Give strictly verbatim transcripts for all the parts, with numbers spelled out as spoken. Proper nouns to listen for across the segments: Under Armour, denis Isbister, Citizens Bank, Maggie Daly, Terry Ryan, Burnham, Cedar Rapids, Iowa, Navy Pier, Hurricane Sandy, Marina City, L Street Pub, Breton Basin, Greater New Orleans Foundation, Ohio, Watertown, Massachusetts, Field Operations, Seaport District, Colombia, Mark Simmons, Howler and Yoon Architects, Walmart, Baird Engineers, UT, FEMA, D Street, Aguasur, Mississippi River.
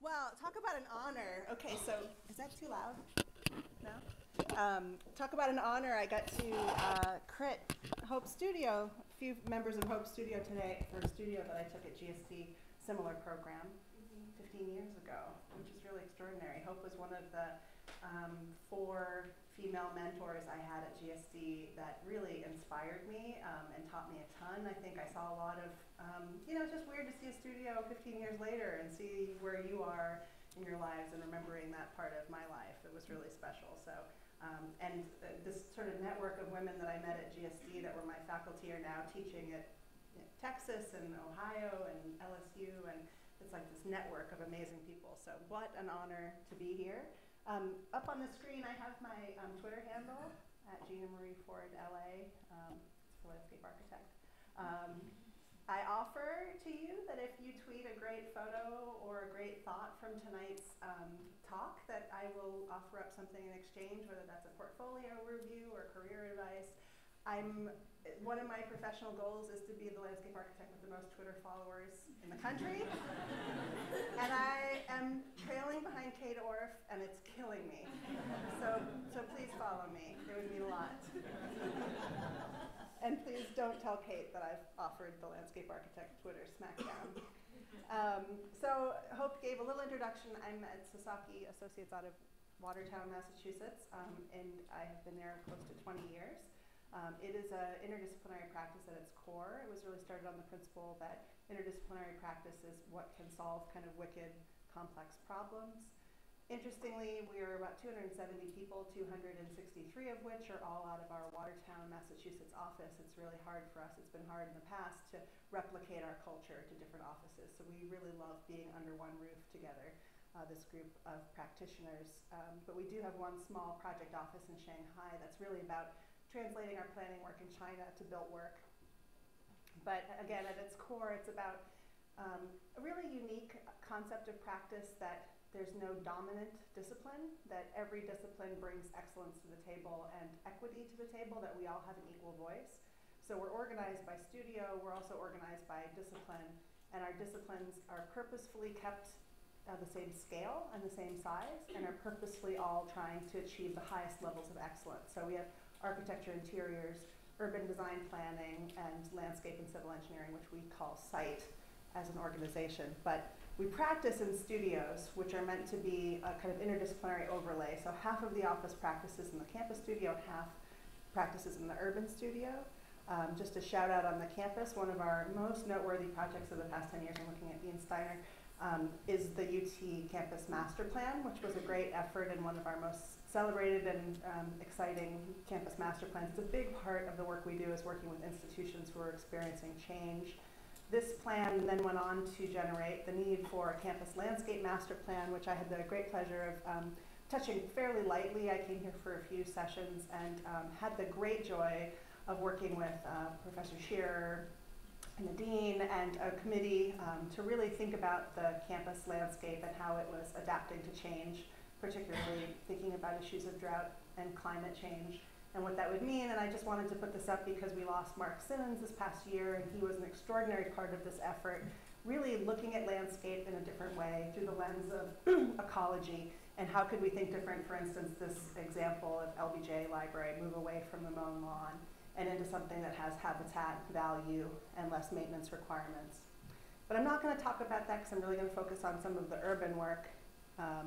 Well, talk about an honor. Okay, so is that too loud? No? Um, talk about an honor. I got to uh, crit Hope Studio, a few members of Hope Studio today for a studio that I took at G S D, similar program, fifteen years ago, which is really extraordinary. Hope was one of the um, four female mentors I had at G S D that really inspired me um, and taught me a ton. I think I saw a lot of, um, you know, it's just weird to see a studio fifteen years later and see where you are in your lives and remembering that part of my life. It was really special. So, um, and uh, this sort of network of women that I met at G S D that were my faculty are now teaching at you know, Texas and Ohio and L S U, and it's like this network of amazing people. So what an honor to be here. Um, up on the screen, I have my um, Twitter handle at Gina Marie Ford L A, um, for landscape architect. Um, I offer to you that if you tweet a great photo or a great thought from tonight's um, talk, that I will offer up something in exchange, whether that's a portfolio review or career advice. I'm one of my professional goals is to be the landscape architect with the most Twitter followers in the country. And I am trailing behind Kate Orff, and it's killing me. So, so please follow me. It would mean a lot. And please don't tell Kate that I've offered the landscape architect Twitter smackdown. Um, so Hope gave a little introduction. I'm at Sasaki Associates out of Watertown, Massachusetts, um, and I have been there close to twenty years. Um, it is an interdisciplinary practice at its core. It was really started on the principle that interdisciplinary practice is what can solve kind of wicked, complex problems. Interestingly, we are about two hundred seventy people, two hundred sixty-three of which are all out of our Watertown, Massachusetts office. It's really hard for us. It's been hard in the past to replicate our culture to different offices. So we really love being under one roof together, uh, this group of practitioners. Um, but we do have one small project office in Shanghai that's really about translating our planning work in China to built work. But again, at its core, it's about um, a really unique concept of practice that there's no dominant discipline, that every discipline brings excellence to the table and equity to the table, that we all have an equal voice. So we're organized by studio, we're also organized by discipline, and our disciplines are purposefully kept Uh, the same scale and the same size, and are purposely all trying to achieve the highest levels of excellence. So we have architecture, interiors, urban design planning, and landscape and civil engineering, which we call site as an organization. But we practice in studios, which are meant to be a kind of interdisciplinary overlay. So half of the office practices in the campus studio, half practices in the urban studio. Um, just a shout out on the campus, one of our most noteworthy projects of the past ten years, I'm looking at Dean Steiner, Um, is the U T Campus Master Plan, which was a great effort and one of our most celebrated and um, exciting campus master plans. It's a big part of the work we do is working with institutions who are experiencing change. This plan then went on to generate the need for a Campus Landscape Master Plan, which I had the great pleasure of um, touching fairly lightly. I came here for a few sessions and um, had the great joy of working with uh, Professor Shearer, and the dean and a committee um, to really think about the campus landscape and how it was adapting to change, particularly thinking about issues of drought and climate change and what that would mean. And I just wanted to put this up because we lost Mark Simmons this past year, and he was an extraordinary part of this effort, really looking at landscape in a different way through the lens of ecology and how could we think different, for instance, this example of L B J library, move away from the mown lawn and into something that has habitat value and less maintenance requirements. But I'm not going to talk about that because I'm really going to focus on some of the urban work. Um,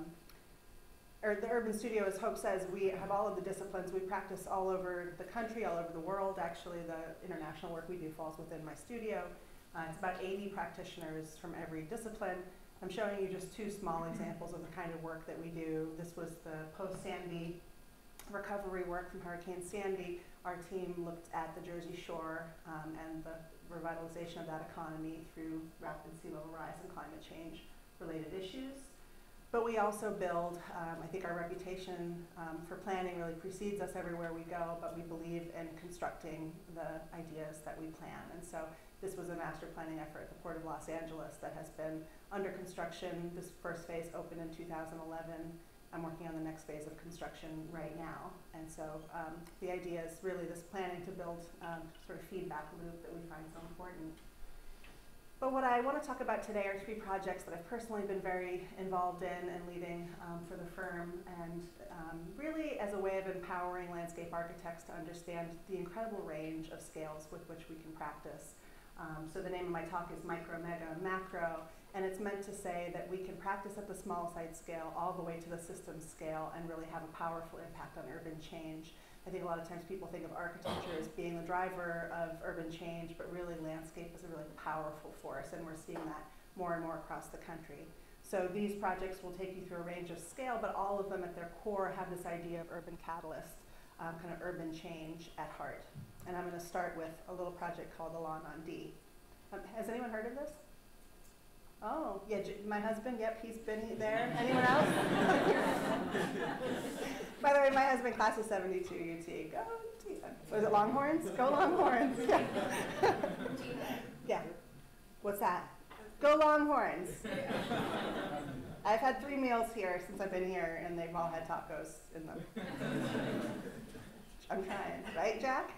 or the urban studio, as Hope says, we have all of the disciplines. We practice all over the country, all over the world. Actually, the international work we do falls within my studio. Uh, it's about eighty practitioners from every discipline. I'm showing you just two small examples of the kind of work that we do. This was the post-Sandy recovery work from Hurricane Sandy. Our team looked at the Jersey Shore um, and the revitalization of that economy through rapid sea level rise and climate change related issues. But we also build, um, I think our reputation um, for planning really precedes us everywhere we go, but we believe in constructing the ideas that we plan. And so this was a master planning effort at the Port of Los Angeles that has been under construction. This first phase opened in two thousand eleven. I'm working on the next phase of construction right now. And so um, the idea is really this planning to build um, sort of feedback loop that we find so important. But what I want to talk about today are three projects that I've personally been very involved in and leading um, for the firm, and um, really as a way of empowering landscape architects to understand the incredible range of scales with which we can practice. Um, so the name of my talk is Micro, Mega, Macro, and it's meant to say that we can practice at the small site scale all the way to the system scale and really have a powerful impact on urban change. I think a lot of times people think of architecture as being the driver of urban change, but really landscape is a really powerful force, and we're seeing that more and more across the country. So these projects will take you through a range of scale, but all of them at their core have this idea of urban catalyst, um, kind of urban change at heart. And I'm going to start with a little project called the Lawn on D. Um, has anyone heard of this? Oh, yeah, J my husband, yep, he's been there. Anyone else? By the way, my husband, class of seventy-two, U T. Go, was it Longhorns? Go Longhorns. Yeah. Yeah. What's that? Go Longhorns. I've had three meals here since I've been here, and they've all had tacos in them. I'm trying, right, Jack?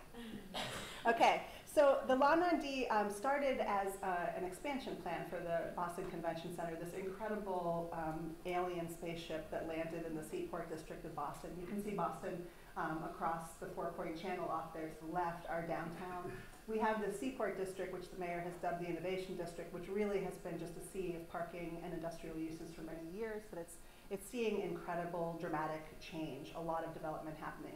Okay. So the Lawn on D um, started as uh, an expansion plan for the Boston Convention Center, this incredible um, alien spaceship that landed in the Seaport District of Boston. You can see Boston um, across the four-point channel off there to the left, our downtown. We have the Seaport District, which the mayor has dubbed the Innovation District, which really has been just a sea of parking and industrial uses for many years, but it's, it's seeing incredible, dramatic change, a lot of development happening.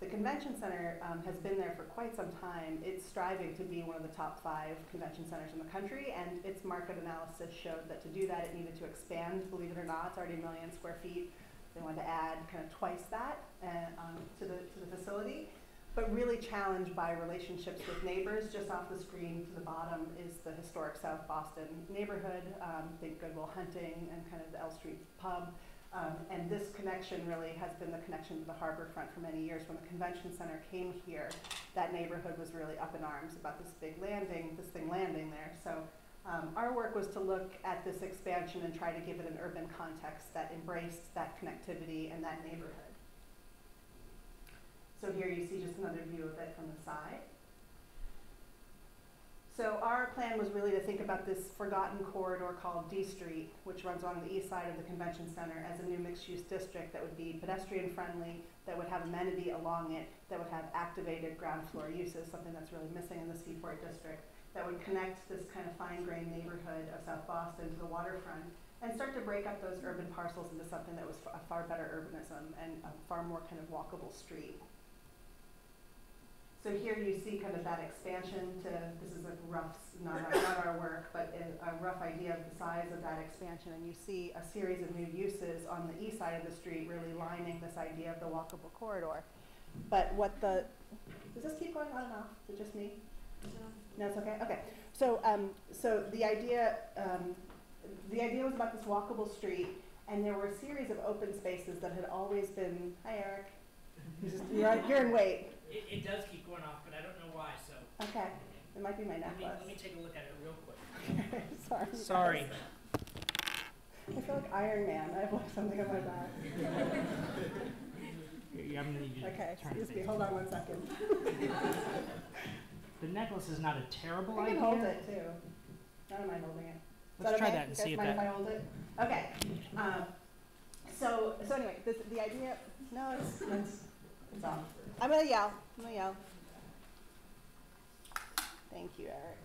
The convention center um, has been there for quite some time. It's striving to be one of the top five convention centers in the country, and its market analysis showed that to do that, it needed to expand. Believe it or not, it's already a million square feet. They wanted to add kind of twice that uh, um, to, the, to the facility, but really challenged by relationships with neighbors. Just off the screen to the bottom is the historic South Boston neighborhood. Um, think Goodwill Hunting and kind of the L Street pub. Um, and this connection really has been the connection to the harbor front for many years. When the convention center came here, that neighborhood was really up in arms about this big landing, this thing landing there. So um, our work was to look at this expansion and try to give it an urban context that embraced that connectivity and that neighborhood. So here you see just another view of it from the side. So our plan was really to think about this forgotten corridor called D Street, which runs along the east side of the convention center, as a new mixed-use district that would be pedestrian-friendly, that would have amenity along it, that would have activated ground floor uses, something that's really missing in the Seaport District, that would connect this kind of fine-grained neighborhood of South Boston to the waterfront, and start to break up those urban parcels into something that was a far better urbanism and a far more kind of walkable street. So here you see kind of that expansion to, this is a rough, not our, not our work, but a rough idea of the size of that expansion. And you see a series of new uses on the east side of the street really lining this idea of the walkable corridor. But what the, does this keep going on and off? Is it just me? No, no, it's okay? Okay. So, um, so the, idea, um, the idea was about this walkable street, and there were a series of open spaces that had always been, hi Eric, just, you're, on, you're in wait. It, it does keep going off, but I don't know why, so. Okay, it might be my necklace. Let me, let me take a look at it real quick. Sorry. Sorry. I feel like Iron Man. I've left something on my back. Yeah, I'm gonna need you to okay, turn excuse me, hold on one second. The necklace is not a terrible idea. I can hold it, too. I don't mind holding it. Let's that try okay? that and see if that. Mind if I hold it? Okay. Um, so, so anyway, this, the idea, no, it's, it's, it's off. I'm gonna yell. I'm gonna yell. Thank you, Eric.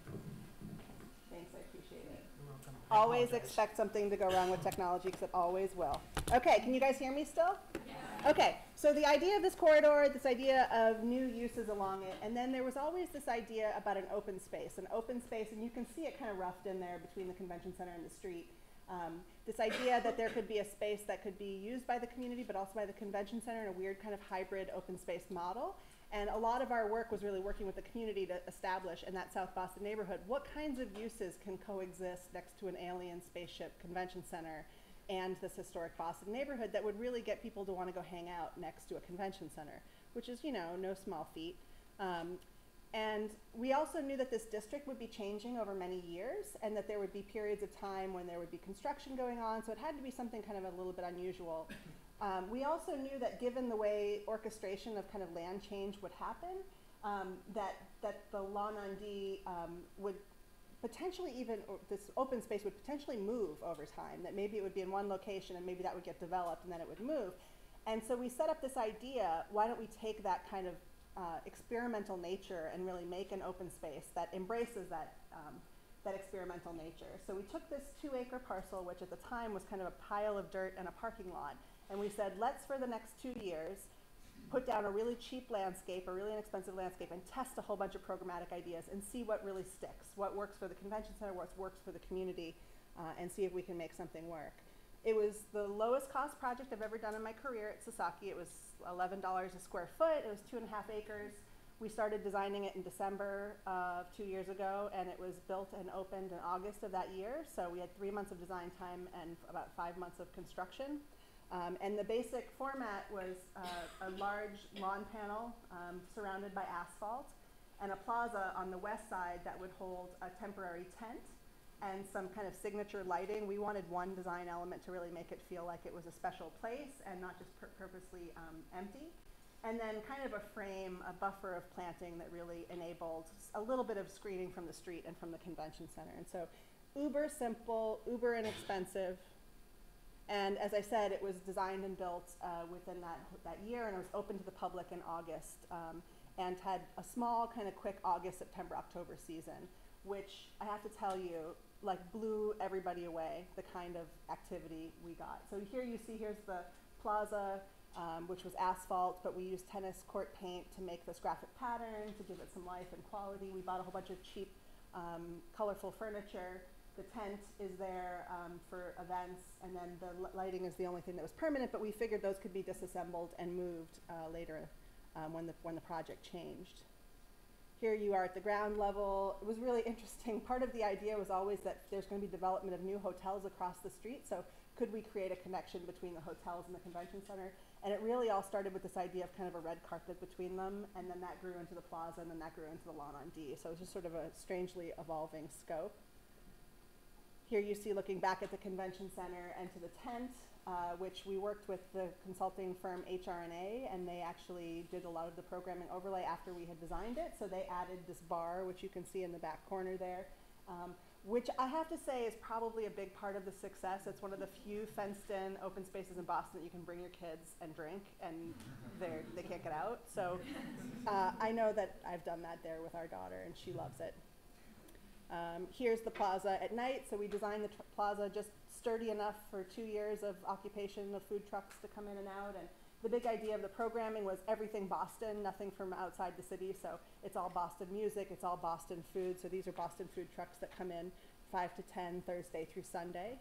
Thanks, I appreciate it. You're welcome. Always expect something to go wrong with technology, because it always will. Okay, can you guys hear me still? Yeah. Okay, so the idea of this corridor, this idea of new uses along it, and then there was always this idea about an open space, an open space, and you can see it kind of roughed in there between the convention center and the street. Um, this idea that there could be a space that could be used by the community but also by the convention center in a weird kind of hybrid open space model. And a lot of our work was really working with the community to establish in that South Boston neighborhood what kinds of uses can coexist next to an alien spaceship convention center and this historic Boston neighborhood that would really get people to want to go hang out next to a convention center, which is, you know, no small feat. Um, And we also knew that this district would be changing over many years and that there would be periods of time when there would be construction going on, so it had to be something kind of a little bit unusual. Um, we also knew that given the way orchestration of kind of land change would happen, um, that, that the Lawn on D um, would potentially even, or this open space would potentially move over time, that maybe it would be in one location and maybe that would get developed and then it would move. And so we set up this idea, why don't we take that kind of uh, experimental nature and really make an open space that embraces that, um, that experimental nature. So we took this two acre parcel, which at the time was kind of a pile of dirt and a parking lot, and we said, let's for the next two years, put down a really cheap landscape, a really inexpensive landscape, and test a whole bunch of programmatic ideas and see what really sticks, what works for the convention center, what works for the community, uh, and see if we can make something work. It was the lowest cost project I've ever done in my career at Sasaki. It was eleven dollars a square foot. It was two and a half acres. We started designing it in December of two years ago, and it was built and opened in August of that year. So we had three months of design time and about five months of construction. Um, and the basic format was uh, a large lawn panel um, surrounded by asphalt and a plaza on the west side that would hold a temporary tent and some kind of signature lighting. We wanted one design element to really make it feel like it was a special place and not just pur purposely um, empty. And then kind of a frame, a buffer of planting that really enabled a little bit of screening from the street and from the convention center. And so uber simple, uber inexpensive. And as I said, it was designed and built uh, within that, that year, and it was open to the public in August, um, and had a small kind of quick August, September, October season, which I have to tell you, like blew everybody away, the kind of activity we got. So here you see, here's the plaza, um, which was asphalt, but we used tennis court paint to make this graphic pattern, to give it some life and quality. We bought a whole bunch of cheap, um, colorful furniture. The tent is there um, for events, and then the lighting is the only thing that was permanent, but we figured those could be disassembled and moved uh, later um, when, the, when the project changed. Here you are at the ground level. It was really interesting. Part of the idea was always that there's going to be development of new hotels across the street, so could we create a connection between the hotels and the convention center? And it really all started with this idea of kind of a red carpet between them, and then that grew into the plaza, and then that grew into the Lawn on D. So it was just sort of a strangely evolving scope. Here you see looking back at the convention center and to the tent, uh, which we worked with the consulting firm H R N A, and they actually did a lot of the programming overlay after we had designed it. So they added this bar, which you can see in the back corner there, um, which I have to say is probably a big part of the success. It's one of the few fenced-in open spaces in Boston that you can bring your kids and drink, and they can't get out. So uh, I know that I've done that there with our daughter, and she loves it. Um, here's the plaza at night. So we designed the plaza just sturdy enough for two years of occupation of food trucks to come in and out. And the big idea of the programming was everything Boston, nothing from outside the city. So it's all Boston music, it's all Boston food. So these are Boston food trucks that come in five to ten Thursday through Sunday.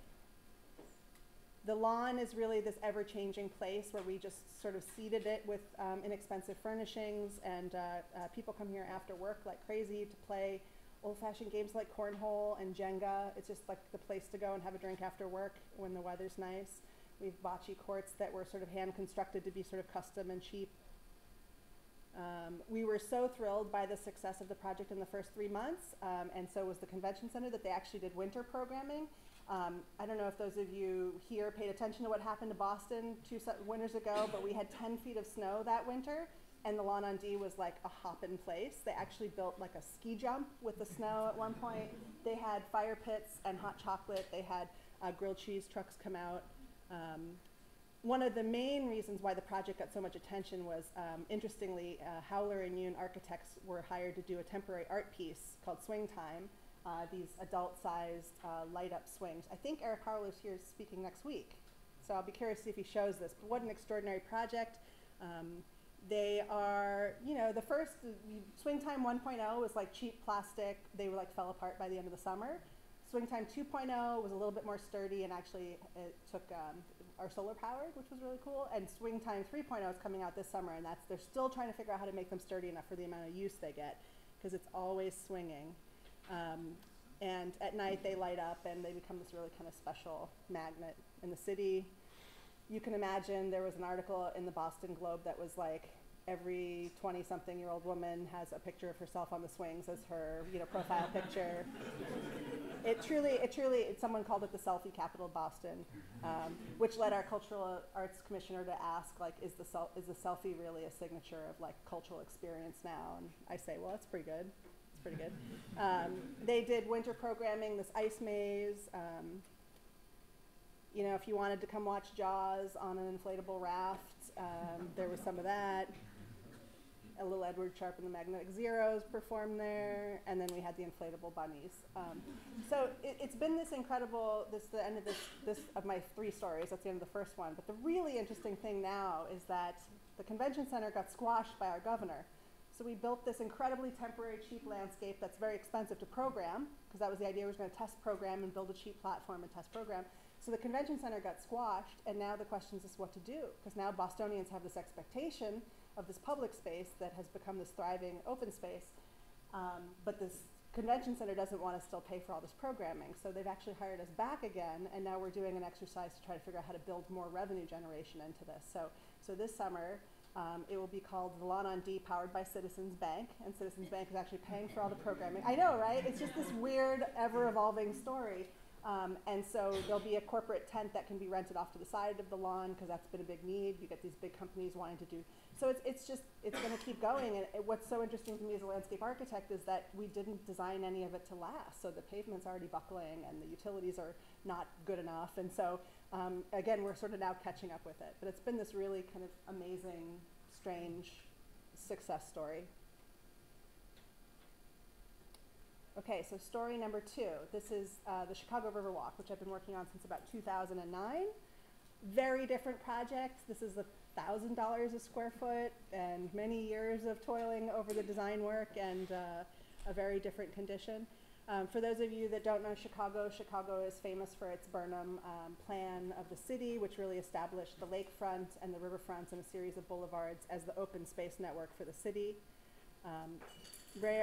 The lawn is really this ever-changing place where we just sort of seeded it with um, inexpensive furnishings, and uh, uh, people come here after work like crazy to play old-fashioned games like cornhole and Jenga. It's just like the place to go and have a drink after work when the weather's nice. We have bocce courts that were sort of hand-constructed to be sort of custom and cheap. Um, we were so thrilled by the success of the project in the first three months, um, and so was the convention center, that they actually did winter programming. Um, I don't know if those of you here paid attention to what happened to Boston two winters ago, but we had ten feet of snow that winter. And the Lawn on D was like a hop-in place. They actually built like a ski jump with the snow at one point. They had fire pits and hot chocolate. They had uh, grilled cheese trucks come out. Um, one of the main reasons why the project got so much attention was, um, interestingly, uh, Howler and Yoon architects were hired to do a temporary art piece called Swing Time, uh, these adult-sized uh, light-up swings. I think Eric Howler's here speaking next week, so I'll be curious to see if he shows this. But what an extraordinary project. Um, They are, you know, the first Swing Time one point oh was like cheap plastic. They were like fell apart by the end of the summer. Swing Time two point oh was a little bit more sturdy, and actually it took um, our solar powered, which was really cool. And Swing Time three point oh is coming out this summer, and that's they're still trying to figure out how to make them sturdy enough for the amount of use they get, because it's always swinging. Um, and at night they light up, and they become this really kind of special magnet in the city. You can imagine there was an article in the Boston Globe that was like, every twenty-something-year-old woman has a picture of herself on the swings as her, you know, profile picture. It truly, it truly, it, someone called it the selfie capital of Boston, um, which led our cultural arts commissioner to ask, like, is the sel is the selfie really a signature of like cultural experience now? And I say, well, that's pretty good. pretty good. Um, they did winter programming, this ice maze. Um, you know, if you wanted to come watch Jaws on an inflatable raft, um, there was some of that. A little Edward Sharpe and the Magnetic Zeros performed there, and then we had the inflatable bunnies. Um, so it, it's been this incredible, this the end of this, this of my three stories, that's the end of the first one. But the really interesting thing now is that the convention center got squashed by our governor. So we built this incredibly temporary, cheap landscape that's very expensive to program, because that was the idea, we were gonna test program and build a cheap platform and test program. So the convention center got squashed, and now the question is what to do, because now Bostonians have this expectation of this public space that has become this thriving open space, um, but this convention center doesn't want to still pay for all this programming, so they've actually hired us back again, and now we're doing an exercise to try to figure out how to build more revenue generation into this. So, so this summer, um, it will be called the Lawn on D, powered by Citizens Bank, and Citizens Bank is actually paying for all the programming. I know, right? It's just this weird, ever-evolving story. Um, and so there'll be a corporate tent that can be rented off to the side of the lawn, because that's been a big need. You get these big companies wanting to do, so it's, it's just, it's gonna keep going. And it, what's so interesting to me as a landscape architect is that we didn't design any of it to last. So the pavement's already buckling and the utilities are not good enough. And so um, again, we're sort of now catching up with it, but it's been this really kind of amazing, strange success story. Okay, so story number two. This is uh, the Chicago Riverwalk, which I've been working on since about two thousand nine. Very different project. This is one thousand dollars a square foot and many years of toiling over the design work and uh, a very different condition. Um, for those of you that don't know Chicago, Chicago is famous for its Burnham um, plan of the city, which really established the lakefront and the riverfronts and a series of boulevards as the open space network for the city. Um,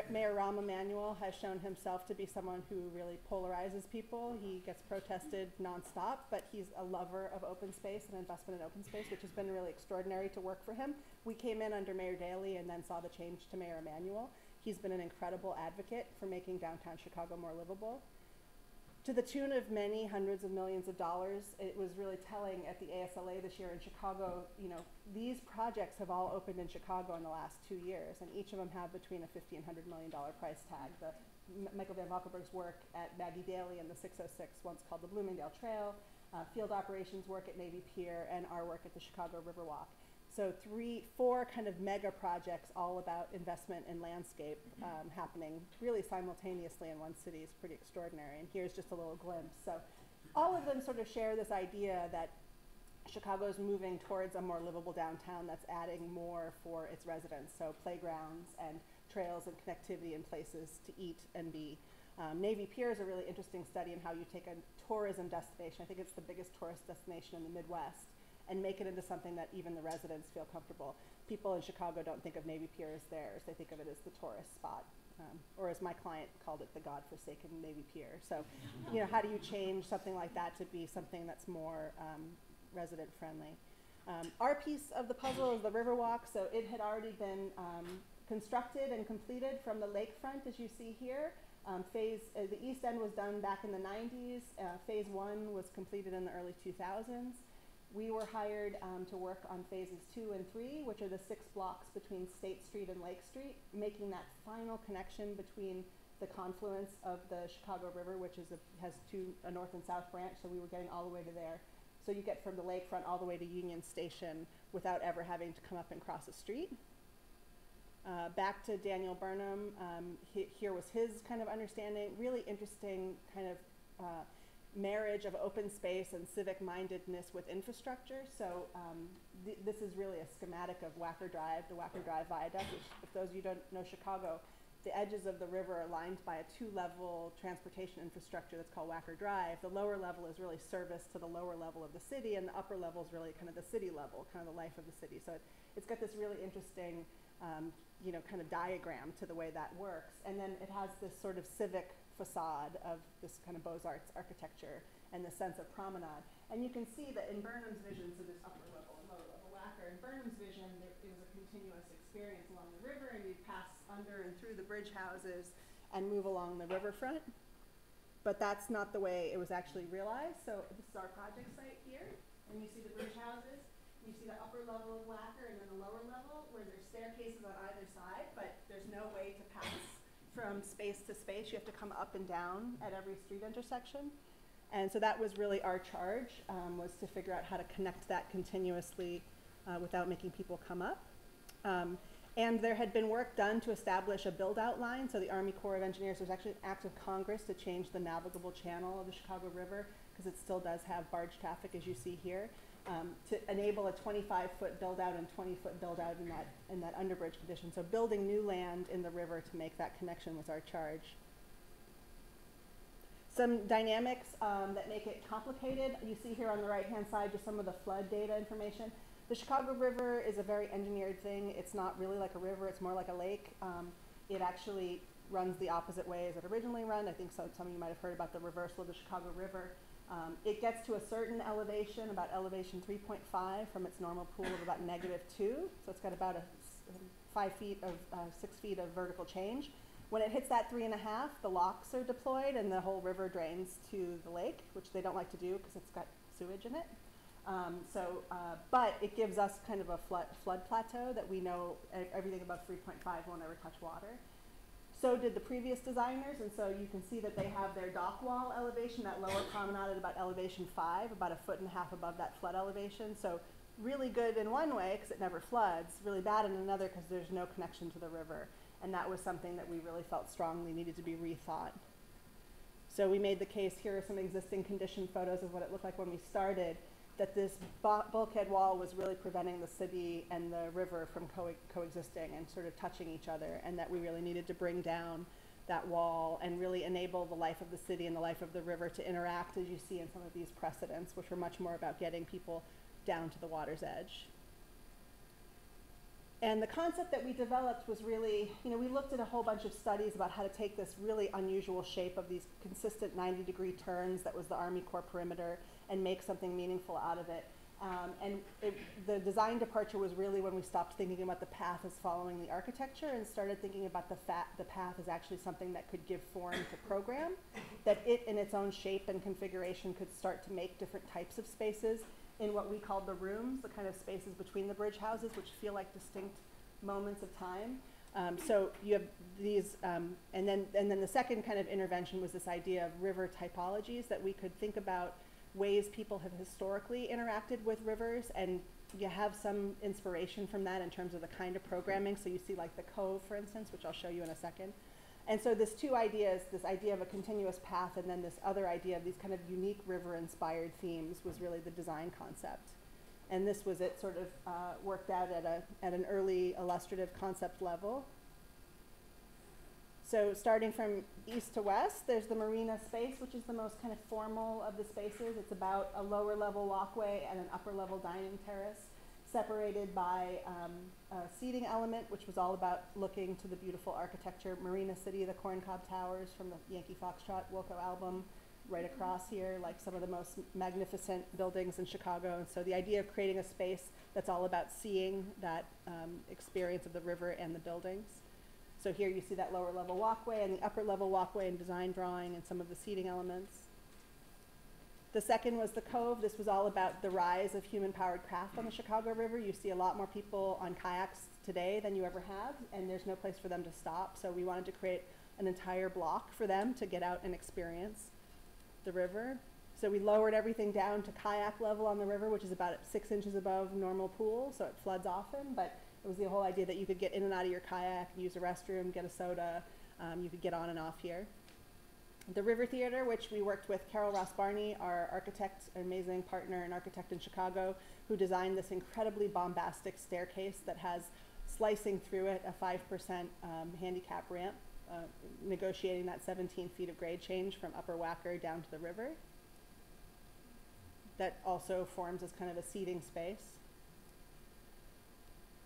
Mayor Rahm Emanuel has shown himself to be someone who really polarizes people. He gets protested nonstop, but he's a lover of open space and investment in open space, which has been really extraordinary to work for him. We came in under Mayor Daley and then saw the change to Mayor Emanuel. He's been an incredible advocate for making downtown Chicago more livable. To the tune of many hundreds of millions of dollars, it was really telling at the A S L A this year in Chicago, you know, these projects have all opened in Chicago in the last two years, and each of them have between a fifty and one hundred million dollar price tag. The M Michael Van Valkenburg's work at Maggie Daly and the six oh six, once called the Bloomingdale Trail, uh, field operations work at Navy Pier, and our work at the Chicago Riverwalk. So three, four kind of mega projects all about investment in landscape um, happening really simultaneously in one city is pretty extraordinary. And here's just a little glimpse. So all of them sort of share this idea that Chicago's moving towards a more livable downtown that's adding more for its residents. So playgrounds and trails and connectivity and places to eat and be. Um, Navy Pier is a really interesting study in how you take a tourism destination. I think it's the biggest tourist destination in the Midwest, and make it into something that even the residents feel comfortable. People in Chicago don't think of Navy Pier as theirs. They think of it as the tourist spot, um, or as my client called it, the godforsaken Navy Pier. So, you know, how do you change something like that to be something that's more um, resident friendly? Um, our piece of the puzzle is the Riverwalk. So it had already been um, constructed and completed from the lakefront, as you see here. Um, phase, uh, the east end was done back in the nineties. Uh, phase one was completed in the early two thousands. We were hired um, to work on phases two and three, which are the six blocks between State Street and Lake Street, making that final connection between the confluence of the Chicago River, which is a, has two, a north and south branch, so we were getting all the way to there. So you get from the lakefront all the way to Union Station without ever having to come up and cross a street. Uh, back to Daniel Burnham, um, he, here was his kind of understanding, really interesting kind of uh, marriage of open space and civic mindedness with infrastructure. So um, th this is really a schematic of Wacker Drive, the Wacker Drive viaduct, which if those of you don't know Chicago, the edges of the river are lined by a two-level transportation infrastructure that's called Wacker Drive. The lower level is really service to the lower level of the city, and the upper level is really kind of the city level, kind of the life of the city. So it, it's got this really interesting um, you know, kind of diagram to the way that works. And then it has this sort of civic facade of this kind of Beaux-Arts architecture and the sense of promenade. And you can see that in Burnham's vision, so there's upper level and lower level Wacker, in Burnham's vision, there is a continuous experience along the river, and you pass under and through the bridge houses and move along the riverfront. But that's not the way it was actually realized. So this is our project site here, and you see the bridge houses, you see the upper level of Wacker and then the lower level, where there's staircases on either side, but there's no way to pass from space to space. You have to come up and down at every street intersection. And so that was really our charge, um, was to figure out how to connect that continuously uh, without making people come up. Um, and there had been work done to establish a build-out line. So the Army Corps of Engineers, there's actually an act of Congress to change the navigable channel of the Chicago River, because it still does have barge traffic, as you see here, um, to enable a twenty-five foot build-out and twenty foot build-out in that, in that underbridge condition. So building new land in the river to make that connection was our charge. Some dynamics um, that make it complicated. You see here on the right-hand side just some of the flood data information. The Chicago River is a very engineered thing. It's not really like a river, it's more like a lake. Um, it actually runs the opposite way as it originally ran. I think so, some of you might have heard about the reversal of the Chicago River. Um, it gets to a certain elevation, about elevation three point five from its normal pool of about negative two. So it's got about a five feet of, uh, six feet of vertical change. When it hits that three and a half, the locks are deployed and the whole river drains to the lake, which they don't like to do because it's got sewage in it. Um, so, uh, but it gives us kind of a flood, flood plateau that we know everything above three point five will never touch water. So did the previous designers, and so you can see that they have their dock wall elevation, that lower promenade at about elevation five, about a foot and a half above that flood elevation. So really good in one way because it never floods, really bad in another because there's no connection to the river. And that was something that we really felt strongly needed to be rethought. So we made the case, here are some existing condition photos of what it looked like when we started, that this bulkhead wall was really preventing the city and the river from co coexisting and sort of touching each other, and that we really needed to bring down that wall and really enable the life of the city and the life of the river to interact, as you see in some of these precedents, which were much more about getting people down to the water's edge. And the concept that we developed was really, you know, we looked at a whole bunch of studies about how to take this really unusual shape of these consistent ninety degree turns that was the Army Corps perimeter and make something meaningful out of it. Um, and it, the design departure was really when we stopped thinking about the path as following the architecture and started thinking about the, fat, the path as actually something that could give form to program, that it in its own shape and configuration could start to make different types of spaces in what we called the rooms, the kind of spaces between the bridge houses, which feel like distinct moments of time. Um, so you have these, um, and, then, and then the second kind of intervention was this idea of river typologies, that we could think about ways people have historically interacted with rivers, and you have some inspiration from that in terms of the kind of programming. So you see like the Cove, for instance, which I'll show you in a second. And so there's two ideas, this idea of a continuous path and then this other idea of these kind of unique river-inspired themes was really the design concept. And this was it sort of uh, worked out at, a, at an early illustrative concept level. So starting from east to west, there's the marina space, which is the most kind of formal of the spaces. It's about a lower level walkway and an upper level dining terrace, separated by um, a seating element, which was all about looking to the beautiful architecture. Marina City, the Corncob Towers from the Yankee Foxtrot Wilco album, right across here, like some of the most magnificent buildings in Chicago. And so the idea of creating a space that's all about seeing that um, experience of the river and the buildings. So here you see that lower level walkway and the upper level walkway in design drawing and some of the seating elements. The second was the Cove. This was all about the rise of human powered craft on the Chicago River. You see a lot more people on kayaks today than you ever have, and there's no place for them to stop. So we wanted to create an entire block for them to get out and experience the river. So we lowered everything down to kayak level on the river, which is about six inches above normal pool, so it floods often, but it was the whole idea that you could get in and out of your kayak, use a restroom, get a soda. Um, you could get on and off here. The River Theater, which we worked with Carol Ross Barney, our architect, amazing partner and architect in Chicago, who designed this incredibly bombastic staircase that has slicing through it a five percent um, handicap ramp, uh, negotiating that seventeen feet of grade change from Upper Wacker down to the river. That also forms as kind of a seating space.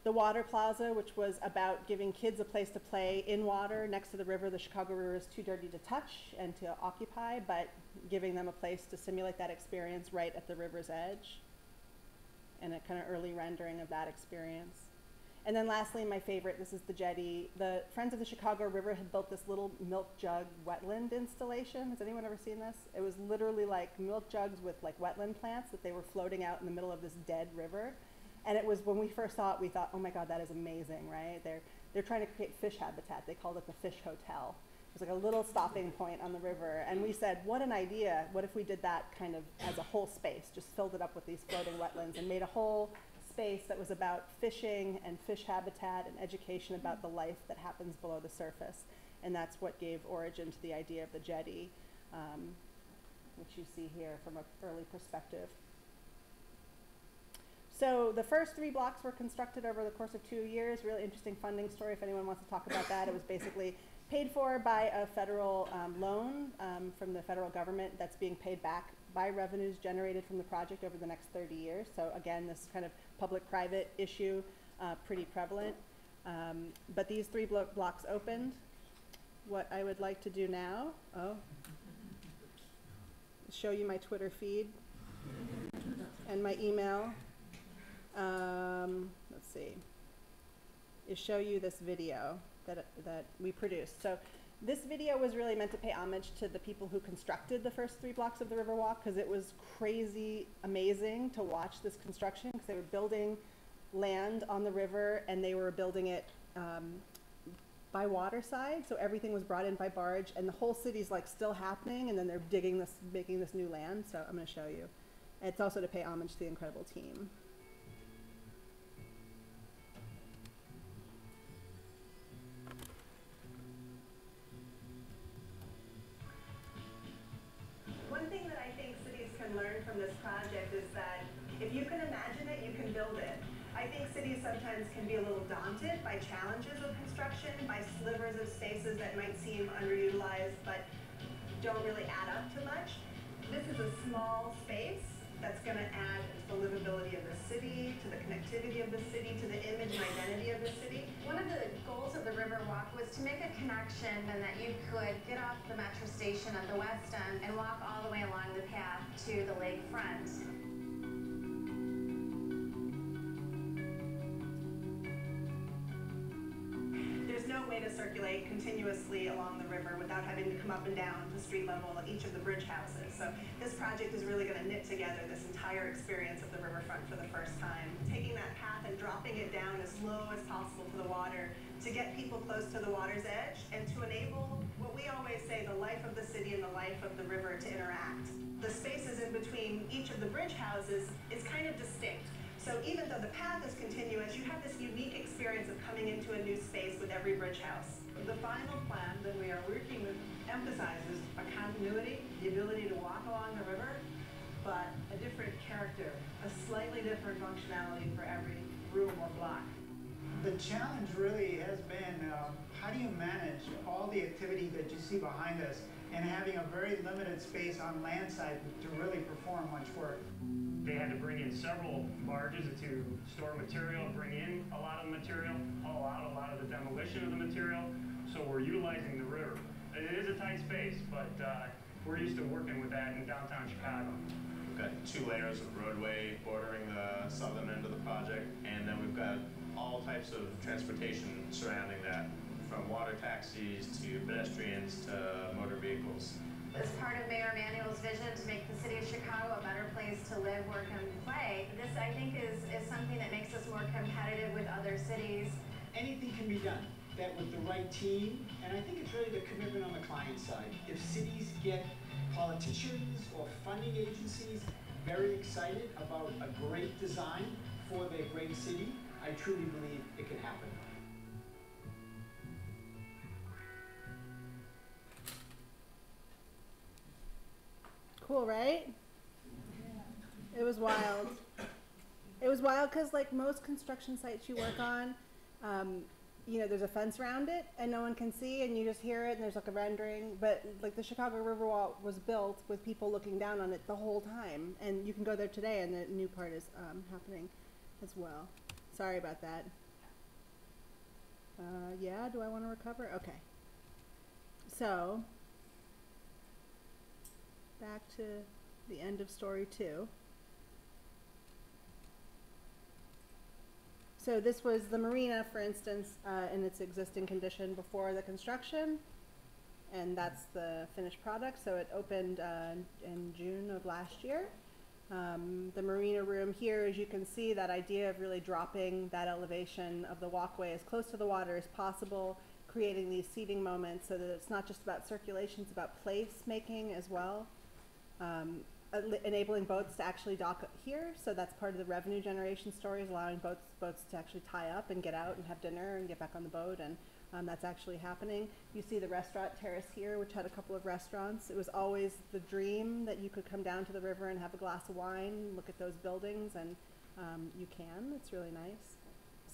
The Water Plaza, which was about giving kids a place to play in water next to the river. The Chicago River is too dirty to touch and to occupy, but giving them a place to simulate that experience right at the river's edge, and a kind of early rendering of that experience. And then lastly, my favorite, this is the jetty. The Friends of the Chicago River had built this little milk jug wetland installation. Has anyone ever seen this? It was literally like milk jugs with like wetland plants that they were floating out in the middle of this dead river. And it was, when we first saw it, we thought, oh my God, that is amazing, right? They're, they're trying to create fish habitat. They called it the fish hotel. It was like a little stopping point on the river. And we said, what an idea. What if we did that kind of as a whole space, just filled it up with these floating wetlands and made a whole space that was about fishing and fish habitat and education about the life that happens below the surface. And that's what gave origin to the idea of the jetty, um, which you see here from an early perspective. So the first three blocks were constructed over the course of two years. Really interesting funding story if anyone wants to talk about that. It was basically paid for by a federal um, loan um, from the federal government that's being paid back by revenues generated from the project over the next thirty years. So again, this kind of public-private issue, uh, pretty prevalent. Um, but these three blo blocks opened. What I would like to do now, oh, show you my Twitter feed and my email. Um, let's see, is show you this video that, that we produced. So this video was really meant to pay homage to the people who constructed the first three blocks of the Riverwalk, because it was crazy amazing to watch this construction, because they were building land on the river and they were building it um, by waterside. So everything was brought in by barge and the whole city's like still happening, and then they're digging this, making this new land. So I'm going to show you. And it's also to pay homage to the incredible team. By challenges of construction, by slivers of spaces that might seem underutilized but don't really add up to much. This is a small space that's going to add to the livability of the city, to the connectivity of the city, to the image and identity of the city. One of the goals of the Riverwalk was to make a connection, and that you could get off the metro station at the west end and walk all the way along the path to the lakefront. To circulate continuously along the river without having to come up and down to street level at each of the bridge houses. So this project is really going to knit together this entire experience of the riverfront for the first time. Taking that path and dropping it down as low as possible to the water to get people close to the water's edge and to enable what we always say the life of the city and the life of the river to interact. The spaces in between each of the bridge houses is kind of distinct. So even though the path is continuous, you have this unique experience of coming into a new space with every bridge house. The final plan that we are working with emphasizes a continuity, the ability to walk along the river, but a different character, a slightly different functionality for every room or block. The challenge really has been uh, how do you manage all the activity that you see behind us and having a very limited space on land side to really perform much work. They had to bring in several barges to store material, bring in a lot of material, haul out a lot of the demolition of the material. So we're utilizing the river. It is a tight space, but uh, we're used to working with that in downtown Chicago. We've got two layers of roadway bordering the southern end of the project, and then we've got all types of transportation surrounding that, from water taxis to pedestrians to motor vehicles. As part of Mayor Emanuel's vision to make the city of Chicago a better place to live, work, and play, this, I think, is, is something that makes us more competitive with other cities. Anything can be done, that with the right team, and I think it's really the commitment on the client side. If cities get politicians or funding agencies very excited about a great design for their great city, I truly believe it can happen. Cool, right? Yeah. It was wild. It was wild because, like most construction sites you work on, um, you know, there's a fence around it and no one can see, and you just hear it, and there's like a rendering. But like the Chicago Riverwalk was built with people looking down on it the whole time, and you can go there today, and the new part is um, happening as well. Sorry about that. Uh, yeah, do I want to recover? Okay. So. Back to the end of story two. So this was the marina, for instance, uh, in its existing condition before the construction, and that's the finished product. So it opened uh, in June of last year. Um, the marina room here, as you can see, that idea of really dropping that elevation of the walkway as close to the water as possible, creating these seating moments so that it's not just about circulation, it's about place making as well. Um, enabling boats to actually dock here, so that's part of the revenue generation story, is allowing boats, boats to actually tie up and get out and have dinner and get back on the boat, and um, that's actually happening. You see the restaurant terrace here, which had a couple of restaurants. It was always the dream that you could come down to the river and have a glass of wine, look at those buildings, and um, you can. It's really nice.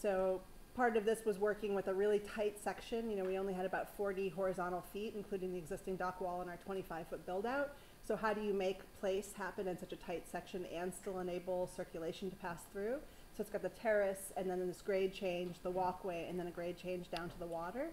So part of this was working with a really tight section. You know, we only had about forty horizontal feet, including the existing dock wall and our twenty-five foot build out. So how do you make place happen in such a tight section and still enable circulation to pass through? So it's got the terrace, and then this grade change, the walkway, and then a grade change down to the water.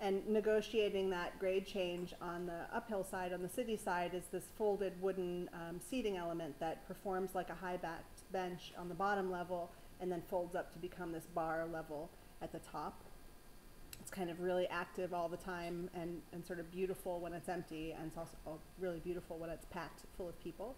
And negotiating that grade change on the uphill side, on the city side, is this folded wooden um, seating element that performs like a high-backed bench on the bottom level and then folds up to become this bar level at the top. It's kind of really active all the time, and, and sort of beautiful when it's empty, and it's also really beautiful when it's packed full of people.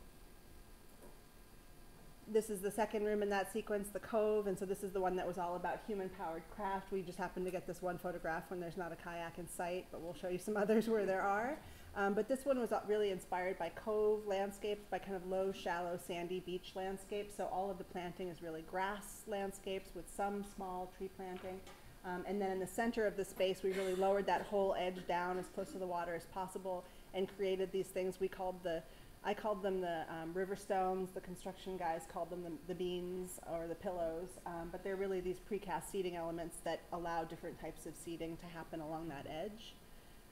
This is the second room in that sequence, the cove, and so this is the one that was all about human-powered craft. We just happened to get this one photograph when there's not a kayak in sight, but we'll show you some others where there are. Um, but this one was really inspired by cove landscapes, by kind of low, shallow, sandy beach landscapes. So all of the planting is really grass landscapes with some small tree planting. Um, and then in the center of the space, we really lowered that whole edge down as close to the water as possible and created these things we called the, I called them the um, river stones, the construction guys called them the, the beans or the pillows, um, but they're really these precast seating elements that allow different types of seating to happen along that edge.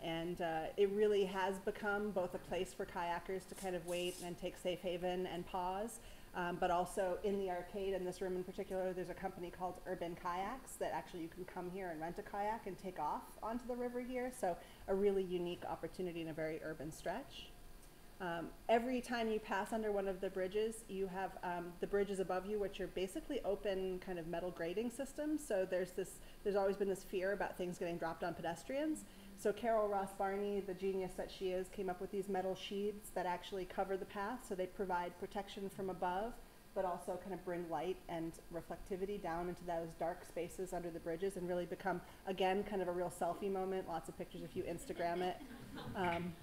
And uh, it really has become both a place for kayakers to kind of wait and take safe haven and pause. Um, but also in the arcade, in this room in particular, there's a company called Urban Kayaks that actually you can come here and rent a kayak and take off onto the river here. So a really unique opportunity in a very urban stretch. Um, every time you pass under one of the bridges, you have um, the bridges above you, which are basically open kind of metal grading systems. So there's this, there's always been this fear about things getting dropped on pedestrians. So Carol Ross Barney, the genius that she is, came up with these metal sheaths that actually cover the path, so they provide protection from above, but also kind of bring light and reflectivity down into those dark spaces under the bridges and really become, again, kind of a real selfie moment. Lots of pictures if you Instagram it, um,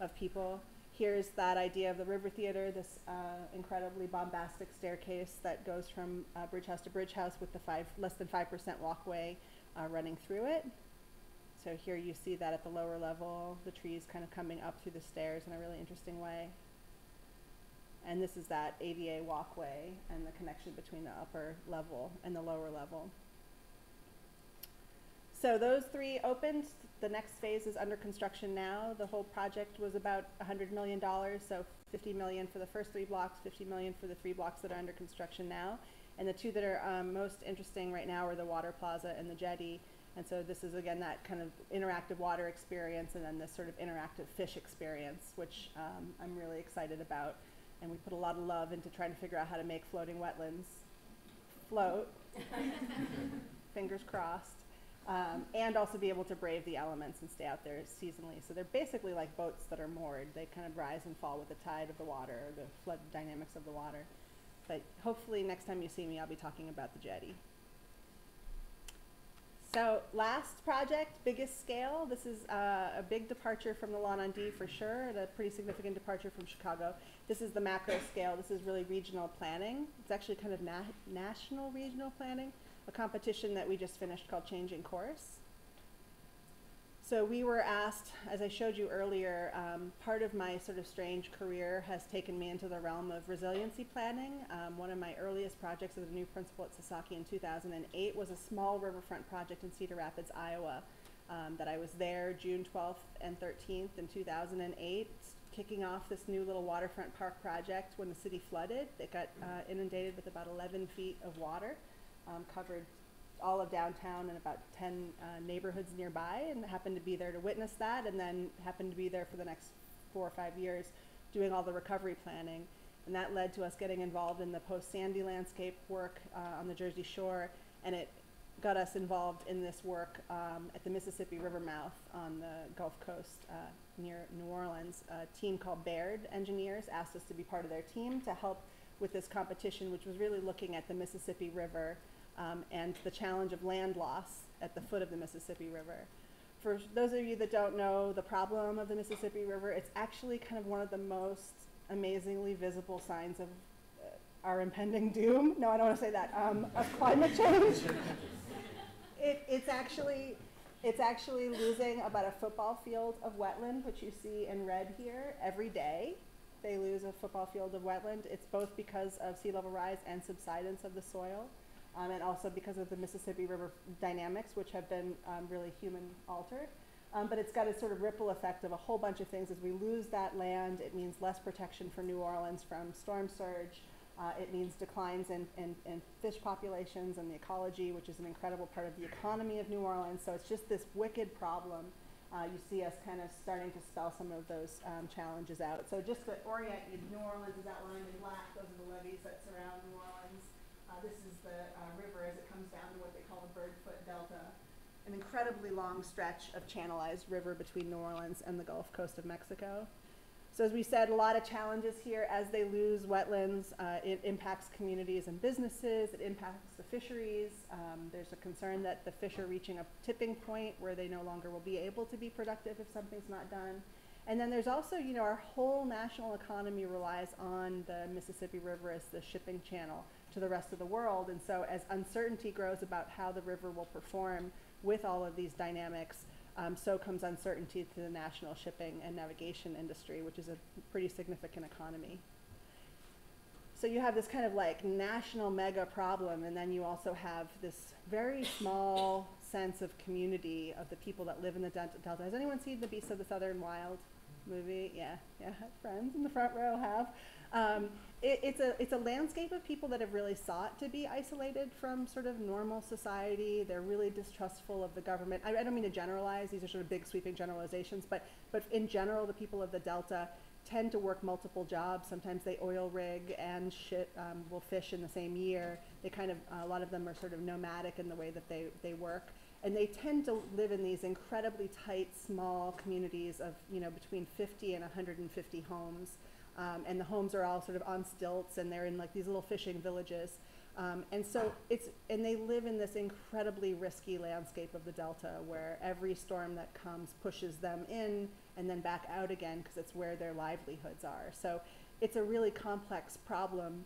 of people. Here's that idea of the river theater, this uh, incredibly bombastic staircase that goes from uh, bridge house to bridge house with the five, less than five percent walkway uh, running through it. So here you see that at the lower level, the trees kind of coming up through the stairs in a really interesting way. And this is that A D A walkway and the connection between the upper level and the lower level. So those three opened. The next phase is under construction now. The whole project was about one hundred million dollars, so fifty million dollars for the first three blocks, fifty million dollars for the three blocks that are under construction now. And the two that are um, most interesting right now are the water plaza and the jetty. And so this is, again, that kind of interactive water experience and then this sort of interactive fish experience, which um, I'm really excited about. And we put a lot of love into trying to figure out how to make floating wetlands float, fingers crossed, um, and also be able to brave the elements and stay out there seasonally. So they're basically like boats that are moored. They kind of rise and fall with the tide of the water, or the flood dynamics of the water. But hopefully next time you see me, I'll be talking about the jetty. So last project, biggest scale. This is uh, a big departure from the Lawn on D for sure, and a pretty significant departure from Chicago. This is the macro scale. This is really regional planning. It's actually kind of na national regional planning, a competition that we just finished called Changing Course. So we were asked, as I showed you earlier, um, part of my sort of strange career has taken me into the realm of resiliency planning. Um, one of my earliest projects as a new principal at Sasaki in two thousand eight was a small riverfront project in Cedar Rapids, Iowa, um, that I was there June twelfth and thirteenth in two thousand eight, kicking off this new little waterfront park project when the city flooded. It got uh, inundated with about eleven feet of water, um, covered all of downtown and about ten uh, neighborhoods nearby, and happened to be there to witness that, and then happened to be there for the next four or five years doing all the recovery planning. And that led to us getting involved in the post-Sandy landscape work uh, on the Jersey Shore, and it got us involved in this work um, at the Mississippi River mouth on the Gulf Coast uh, near New Orleans. A team called Baird Engineers asked us to be part of their team to help with this competition, which was really looking at the Mississippi River um, and the challenge of land loss at the foot of the Mississippi River. For those of you that don't know the problem of the Mississippi River, it's actually kind of one of the most amazingly visible signs of uh, our impending doom. No, I don't want to say that. Um, of climate change. it, it's actually, it's actually losing about a football field of wetland, which you see in red here every day. They lose a football field of wetland. It's both because of sea level rise and subsidence of the soil, um, and also because of the Mississippi River dynamics, which have been um, really human altered. Um, but it's got a sort of ripple effect of a whole bunch of things. As we lose that land, it means less protection for New Orleans from storm surge. Uh, it means declines in, in, in fish populations and the ecology, which is an incredible part of the economy of New Orleans. So it's just this wicked problem. Uh, you see us kind of starting to spell some of those um, challenges out. So just to orient you, New Orleans is outlined in black. Those are the levees that surround New Orleans. Uh, this is the uh, river as it comes down to what they call the Birdfoot Delta, an incredibly long stretch of channelized river between New Orleans and the Gulf Coast of Mexico. So as we said, a lot of challenges here. As they lose wetlands, uh, it impacts communities and businesses. It impacts the fisheries. Um, there's a concern that the fish are reaching a tipping point where they no longer will be able to be productive if something's not done. And then there's also, you know, our whole national economy relies on the Mississippi River as the shipping channel to the rest of the world. And so as uncertainty grows about how the river will perform with all of these dynamics, Um, so comes uncertainty to the national shipping and navigation industry, which is a pretty significant economy. So you have this kind of like national mega problem, and then you also have this very small sense of community of the people that live in the Delta. Has anyone seen The Beasts of the Southern Wild movie? Yeah, yeah, friends in the front row have. Um, it, it's, a, it's a landscape of people that have really sought to be isolated from sort of normal society. They're really distrustful of the government. I, I don't mean to generalize. These are sort of big sweeping generalizations, but, but in general, the people of the Delta tend to work multiple jobs. Sometimes they oil rig and shit, um, will fish in the same year. They kind of, uh, a lot of them are sort of nomadic in the way that they, they work. And they tend to live in these incredibly tight, small communities of, you know, between fifty and one hundred fifty homes. Um, and the homes are all sort of on stilts, and they're in like these little fishing villages. Um, and so it's, and they live in this incredibly risky landscape of the Delta where every storm that comes pushes them in and then back out again because it's where their livelihoods are. So it's a really complex problem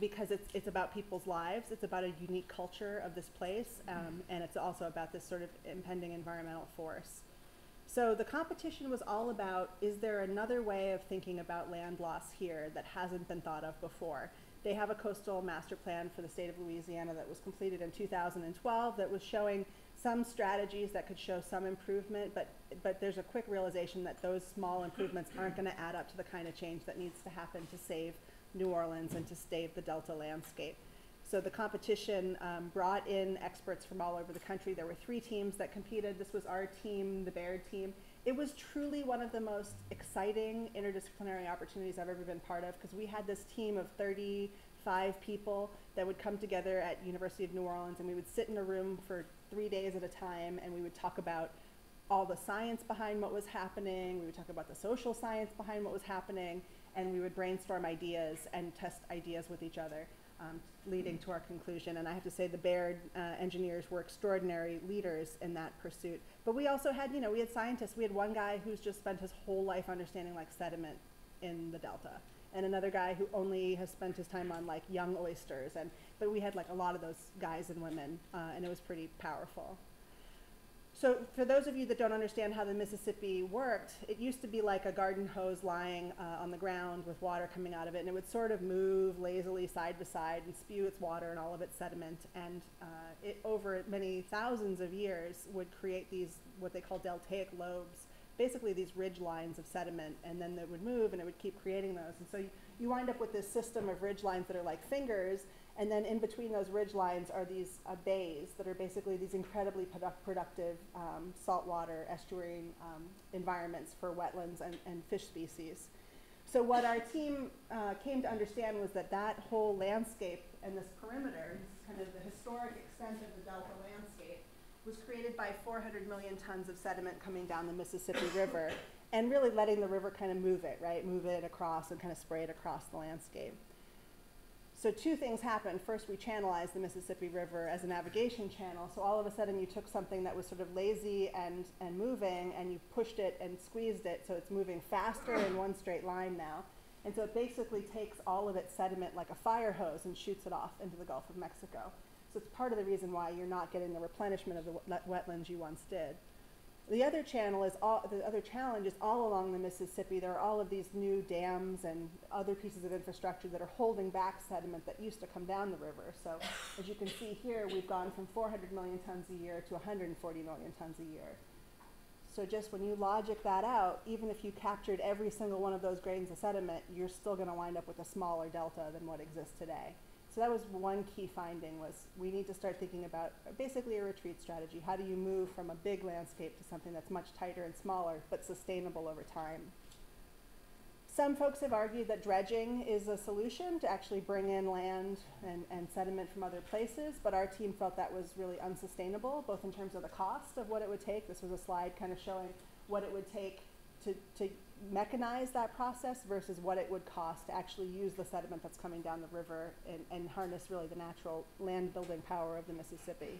because it's, it's about people's lives. It's about a unique culture of this place. Um, and it's also about this sort of impending environmental force. So the competition was all about, is there another way of thinking about land loss here that hasn't been thought of before? They have a coastal master plan for the state of Louisiana that was completed in two thousand twelve that was showing some strategies that could show some improvement, but, but there's a quick realization that those small improvements aren't going to add up to the kind of change that needs to happen to save New Orleans and to save the Delta landscape. So the competition um, brought in experts from all over the country. There were three teams that competed. This was our team, the Baird team. It was truly one of the most exciting interdisciplinary opportunities I've ever been part of because we had this team of thirty-five people that would come together at University of New Orleans, and we would sit in a room for three days at a time, and we would talk about all the science behind what was happening. We would talk about the social science behind what was happening, and we would brainstorm ideas and test ideas with each other, Um, leading to our conclusion. And I have to say the Baird uh, engineers were extraordinary leaders in that pursuit. But we also had, you know, we had scientists. We had one guy who's just spent his whole life understanding like sediment in the Delta, and another guy who only has spent his time on like young oysters. And but we had like a lot of those guys and women, uh, and it was pretty powerful. So for those of you that don't understand how the Mississippi worked, it used to be like a garden hose lying uh, on the ground with water coming out of it, and it would sort of move lazily side to side and spew its water and all of its sediment, and uh, it over many thousands of years would create these, what they call deltaic lobes, basically these ridge lines of sediment, and then they would move and it would keep creating those. And so you, you wind up with this system of ridge lines that are like fingers. And then in between those ridge lines are these uh, bays that are basically these incredibly produ productive um, saltwater estuarine um, environments for wetlands and, and fish species. So what our team uh, came to understand was that that whole landscape and this perimeter, this is kind of the historic extent of the Delta landscape, was created by four hundred million tons of sediment coming down the Mississippi River and really letting the river kind of move it, right? Move it across and kind of spray it across the landscape. So two things happened. First, we channelized the Mississippi River as a navigation channel. So all of a sudden, you took something that was sort of lazy and, and moving, and you pushed it and squeezed it, so it's moving faster in one straight line now. And so it basically takes all of its sediment like a fire hose and shoots it off into the Gulf of Mexico. So it's part of the reason why you're not getting the replenishment of the wetlands you once did. The other channel is all, the other challenge is all along the Mississippi. There are all of these new dams and other pieces of infrastructure that are holding back sediment that used to come down the river. So as you can see here, we've gone from four hundred million tons a year to one hundred forty million tons a year. So just when you logic that out, even if you captured every single one of those grains of sediment, you're still going to wind up with a smaller delta than what exists today. So that was one key finding, was we need to start thinking about basically a retreat strategy. How do you move from a big landscape to something that's much tighter and smaller, but sustainable over time? Some folks have argued that dredging is a solution to actually bring in land and, and sediment from other places, but our team felt that was really unsustainable, both in terms of the cost of what it would take. This was a slide kind of showing what it would take to, to mechanize that process versus what it would cost to actually use the sediment that's coming down the river and, and harness really the natural land building power of the Mississippi.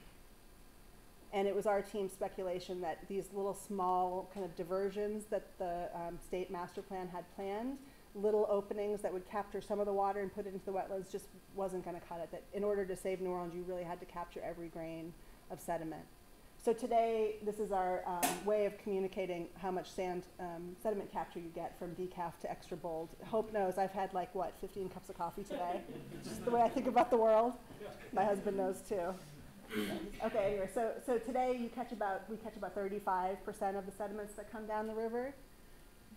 And it was our team's speculation that these little small kind of diversions that the um, state master plan had planned, little openings that would capture some of the water and put it into the wetlands, just wasn't going to cut it. That in order to save New Orleans, you really had to capture every grain of sediment. So today, this is our um, way of communicating how much sand um, sediment capture you get from decaf to extra bold. Hope knows I've had like, what, fifteen cups of coffee today? Just the way I think about the world. My husband knows too. Okay, anyway, so, so today you catch about, we catch about thirty-five percent of the sediments that come down the river.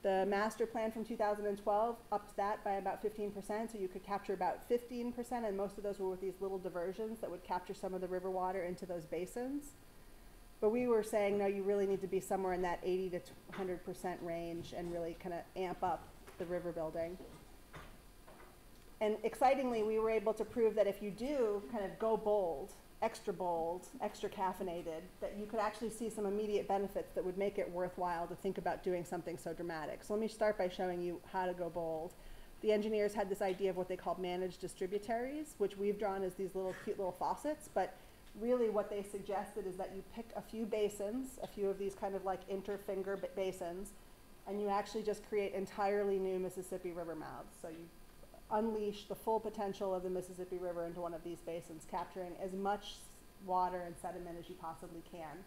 The master plan from two thousand twelve upped that by about fifteen percent, so you could capture about fifteen percent, and most of those were with these little diversions that would capture some of the river water into those basins. But we were saying, no, you really need to be somewhere in that eighty to one hundred percent range and really kind of amp up the river building. And excitingly, we were able to prove that if you do kind of go bold, extra bold, extra caffeinated, that you could actually see some immediate benefits that would make it worthwhile to think about doing something so dramatic. So let me start by showing you how to go bold. The engineers had this idea of what they called managed distributaries, which we've drawn as these little cute little faucets, but really what they suggested is that you pick a few basins, a few of these kind of like interfinger basins, and you actually just create entirely new Mississippi River mouths. So you unleash the full potential of the Mississippi River into one of these basins, capturing as much water and sediment as you possibly can.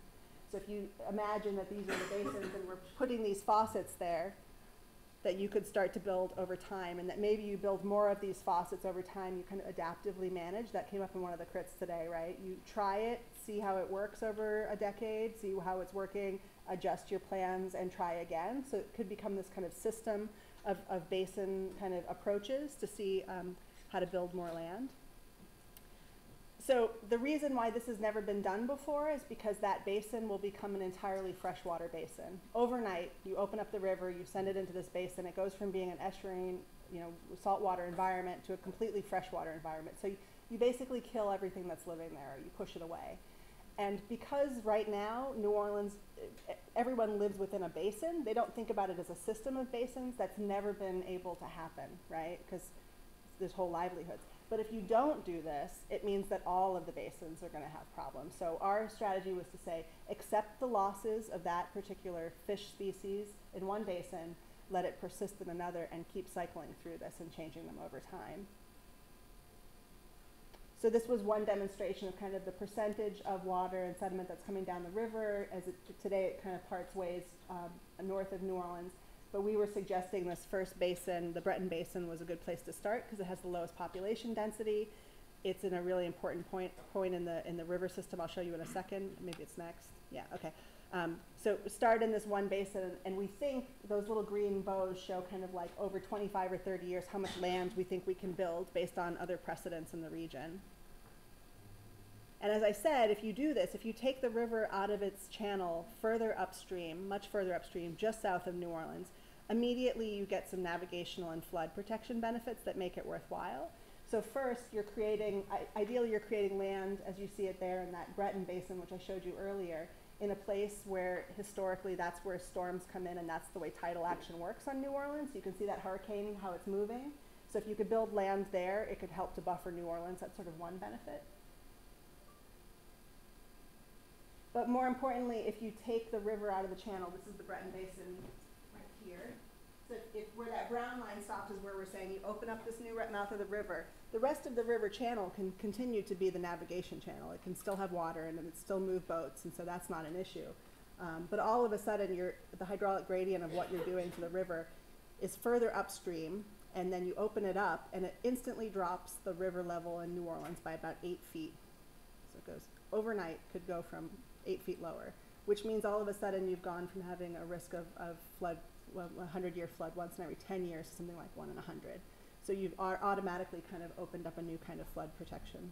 So if you imagine that these are the basins and we're putting these faucets there, that you could start to build over time, and that maybe you build more of these faucets over time, you can adaptively manage. That came up in one of the crits today, right? You try it, see how it works over a decade, see how it's working, adjust your plans, and try again. So it could become this kind of system of, of basin kind of approaches to see um, how to build more land. So the reason why this has never been done before is because that basin will become an entirely freshwater basin. Overnight, you open up the river, you send it into this basin, it goes from being an estuarine, you know, saltwater environment to a completely freshwater environment. So you, you basically kill everything that's living there, or you push it away. And because right now, New Orleans, everyone lives within a basin, they don't think about it as a system of basins. That's never been able to happen, right? Because there's whole livelihoods. But if you don't do this, it means that all of the basins are going to have problems. So our strategy was to say, accept the losses of that particular fish species in one basin, let it persist in another, and keep cycling through this and changing them over time. So this was one demonstration of kind of the percentage of water and sediment that's coming down the river. As it, today it kind of parts ways um, north of New Orleans. But we were suggesting this first basin, the Breton Basin, was a good place to start because it has the lowest population density. It's in a really important point, point in the in the river system. I'll show you in a second. Maybe it's next. Yeah, okay. Um, so start in this one basin, and we think those little green bows show kind of like over twenty-five or thirty years how much land we think we can build based on other precedents in the region. And as I said, if you do this, if you take the river out of its channel further upstream, much further upstream, just south of New Orleans, immediately you get some navigational and flood protection benefits that make it worthwhile. So first, you're creating, ideally you're creating land, as you see it there in that Breton Basin, which I showed you earlier, in a place where historically that's where storms come in, and that's the way tidal action works on New Orleans. You can see that hurricane, how it's moving. So if you could build land there, it could help to buffer New Orleans. That's sort of one benefit. But more importantly, if you take the river out of the channel, this is the Breton Basin right here. So if where that brown line stops is where we're saying you open up this new mouth of the river, the rest of the river channel can continue to be the navigation channel. It can still have water and it can still move boats, and so that's not an issue. Um, but all of a sudden, you're, the hydraulic gradient of what you're doing to the river is further upstream, and then you open it up, and it instantly drops the river level in New Orleans by about eight feet. So it goes overnight, could go from eight feet lower, which means all of a sudden you've gone from having a risk of, of flood, well, a hundred-year flood once in every ten years to something like one in a hundred. So you've are automatically kind of opened up a new kind of flood protection.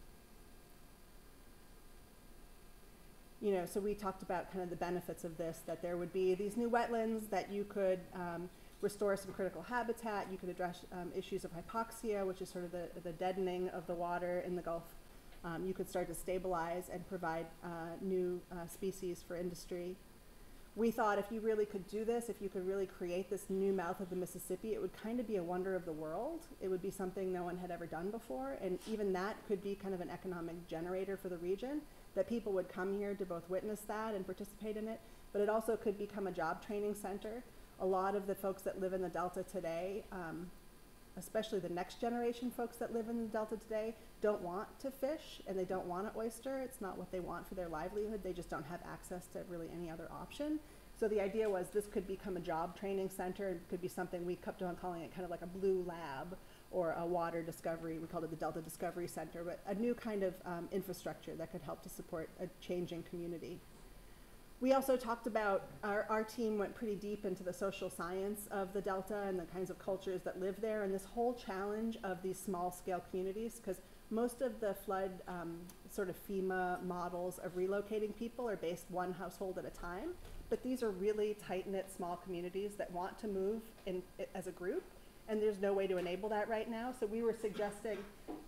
You know, so we talked about kind of the benefits of this, that there would be these new wetlands, that you could um, restore some critical habitat, you could address um, issues of hypoxia, which is sort of the, the deadening of the water in the Gulf. Um, you could start to stabilize and provide uh, new uh, species for industry. We thought if you really could do this, if you could really create this new mouth of the Mississippi, it would kind of be a wonder of the world. It would be something no one had ever done before, and even that could be kind of an economic generator for the region, that people would come here to both witness that and participate in it, but it also could become a job training center. A lot of the folks that live in the Delta today, um, especially the next generation folks that live in the Delta today, don't want to fish and they don't want an oyster. It's not what they want for their livelihood. They just don't have access to really any other option. So the idea was this could become a job training center, and could be something we kept on calling it kind of like a blue lab or a water discovery. We called it the Delta Discovery Center, but a new kind of um, infrastructure that could help to support a changing community. We also talked about, our, our team went pretty deep into the social science of the Delta and the kinds of cultures that live there, and this whole challenge of these small scale communities, because most of the flood um, sort of FEMA models of relocating people are based one household at a time, but these are really tight-knit small communities that want to move in, as a group, and there's no way to enable that right now. So we were suggesting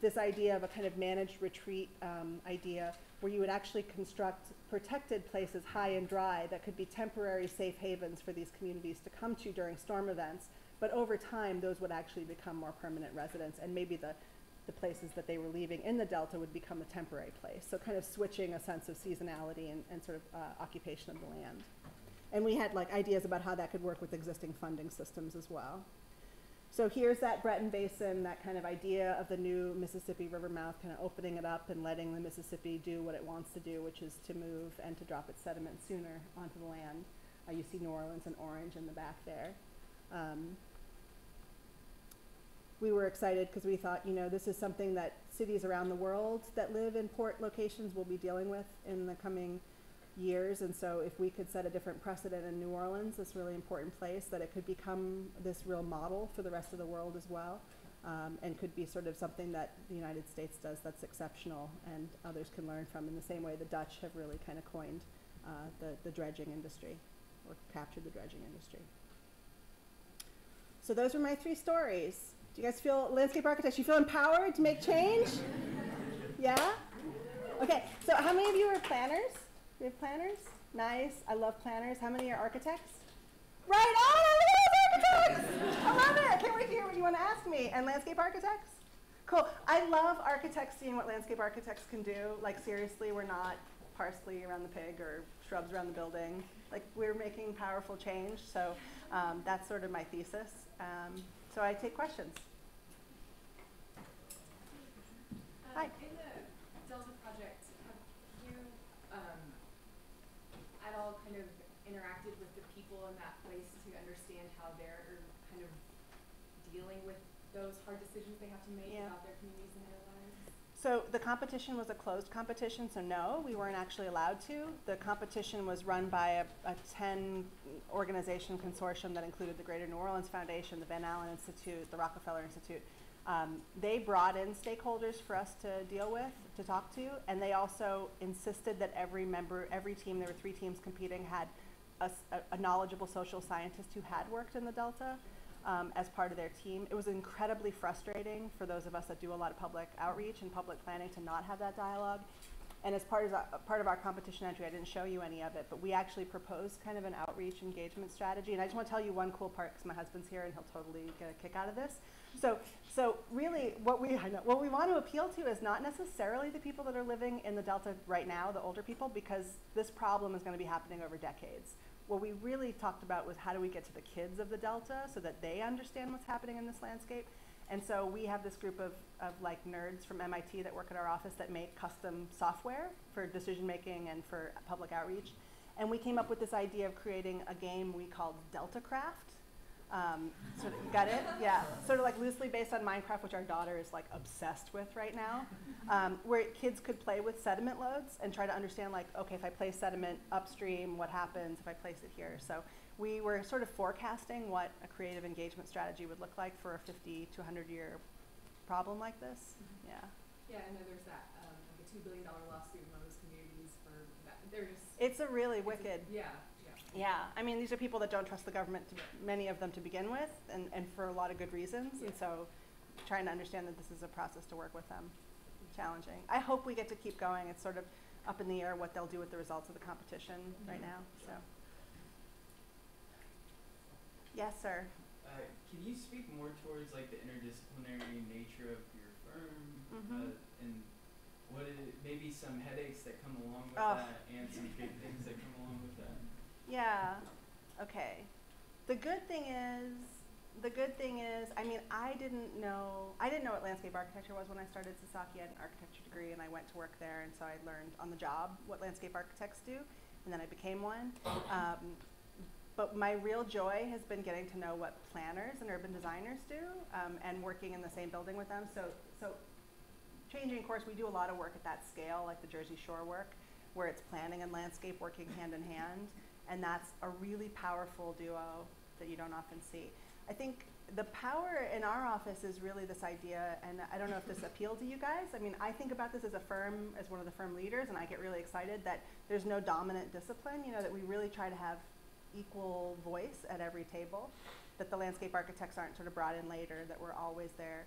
this idea of a kind of managed retreat um, idea, where you would actually construct protected places high and dry that could be temporary safe havens for these communities to come to during storm events, but over time those would actually become more permanent residents, and maybe the, the places that they were leaving in the Delta would become a temporary place. So kind of switching a sense of seasonality and, and sort of uh, occupation of the land. And we had like ideas about how that could work with existing funding systems as well. So here's that Breton Basin, that kind of idea of the new Mississippi River mouth, kind of opening it up and letting the Mississippi do what it wants to do, which is to move and to drop its sediment sooner onto the land. Uh, you see New Orleans and orange in the back there. Um, we were excited because we thought, you know, this is something that cities around the world that live in port locations will be dealing with in the coming years, and so if we could set a different precedent in New Orleans, this really important place, that it could become this real model for the rest of the world as well, um, and could be sort of something that the United States does that's exceptional and others can learn from, in the same way the Dutch have really kind of coined uh, the, the dredging industry, or captured the dredging industry. So those are my three stories. Do you guys feel, landscape architects, you feel empowered to make change? Yeah? Okay, so how many of you are planners? We have planners? Nice. I love planners. How many are architects? Right on! I love architects! I love it! I can't wait to hear what you want to ask me. And landscape architects? Cool. I love architects, seeing what landscape architects can do. Like, seriously, we're not parsley around the pig or shrubs around the building. Like, we're making powerful change. So um, that's sort of my thesis. Um, so I take questions. Uh, Hi. In the Delta project, have you... Um, at all kind of interacted with the people in that place to understand how they're kind of dealing with those hard decisions they have to make yeah. about their communities and their lives? So the competition was a closed competition, so no, we weren't actually allowed to. The competition was run by a, a ten organization consortium that included the Greater New Orleans Foundation, the Van Allen Institute, the Rockefeller Institute. Um, they brought in stakeholders for us to deal with, to talk to, and they also insisted that every member, every team, there were three teams competing, had a, a knowledgeable social scientist who had worked in the Delta um, as part of their team. It was incredibly frustrating for those of us that do a lot of public outreach and public planning to not have that dialogue. And as part of, uh, part of our competition entry, I didn't show you any of it, but we actually proposed kind of an outreach engagement strategy. And I just want to tell you one cool part, because my husband's here and he'll totally get a kick out of this. So, so really what we, I know, what we want to appeal to is not necessarily the people that are living in the Delta right now, the older people, because this problem is going to be happening over decades. What we really talked about was how do we get to the kids of the Delta so that they understand what's happening in this landscape. And so we have this group of, of like nerds from M I T that work at our office that make custom software for decision making and for public outreach. And we came up with this idea of creating a game we called Delta Craft. Um, sort of, got it? Yeah. Sort of like loosely based on Minecraft, which our daughter is like obsessed with right now, um, where kids could play with sediment loads and try to understand like, okay, if I place sediment upstream, what happens if I place it here? So we were sort of forecasting what a creative engagement strategy would look like for a fifty to one hundred year problem like this. Mm-hmm. Yeah. Yeah, I know there's that, um, like a two billion dollar lawsuit in those communities for that. They're just, it's a really it's wicked. A, yeah. Yeah, I mean, these are people that don't trust the government, to, many of them to begin with, and, and for a lot of good reasons. Yeah. And so trying to understand that this is a process to work with them, challenging. I hope we get to keep going. It's sort of up in the air what they'll do with the results of the competition mm-hmm. right now. So, yes, sir. Uh, can you speak more towards like the interdisciplinary nature of your firm mm-hmm. uh, and what is it, maybe some headaches that come along with oh. that and some good things that come along with that? Yeah, okay. The good thing is, the good thing is, I mean, I didn't know, I didn't know what landscape architecture was when I started Sasaki. I had an architecture degree and I went to work there, and so I learned on the job what landscape architects do, and then I became one. Um, but my real joy has been getting to know what planners and urban designers do, um, and working in the same building with them. So, so changing course, we do a lot of work at that scale, like the Jersey Shore work, where it's planning and landscape working hand in hand. And that's a really powerful duo that you don't often see. I think the power in our office is really this idea, and I don't know if this appealed to you guys. I mean, I think about this as a firm, as one of the firm leaders, and I get really excited that there's no dominant discipline, you know, that we really try to have equal voice at every table, that the landscape architects aren't sort of brought in later, that we're always there.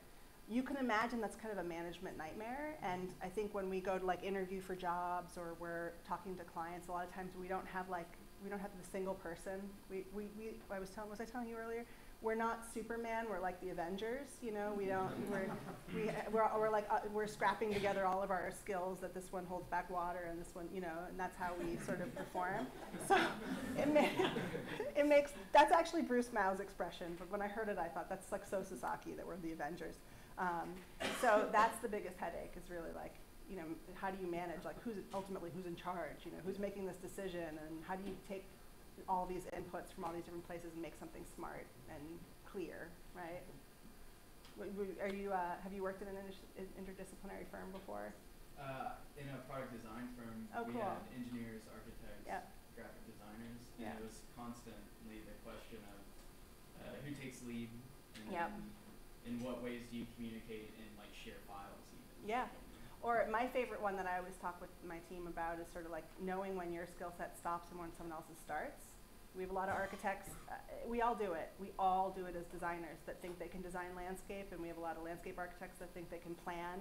You can imagine that's kind of a management nightmare, and I think when we go to like interview for jobs or we're talking to clients, a lot of times we don't have like, we don't have the single person. We, we, we I was telling, was I telling you earlier? We're not Superman, we're like the Avengers, you know? We don't, we're, we, we're, we're like, uh, we're scrapping together all of our skills that this one holds back water and this one, you know, and that's how we sort of perform. So it, ma it makes, that's actually Bruce Mao's expression, but when I heard it, I thought that's like so Sasaki, that we're the Avengers. Um, so that's the biggest headache, is really like, you know, how do you manage, like who's ultimately who's in charge, you know, who's making this decision, and how do you take all these inputs from all these different places and make something smart and clear, right? Are you, uh, have you worked in an interdisciplinary firm before? Uh, in a product design firm, oh, we cool. had engineers, architects, yep. graphic designers, and yep. it was constantly the question of uh, who takes lead, and yep. in what ways do you communicate and like share files even. Yeah. Or my favorite one that I always talk with my team about is sort of like knowing when your skill set stops and when someone else's starts. We have a lot of architects, uh, we all do it. We all do it as designers that think they can design landscape, and we have a lot of landscape architects that think they can plan.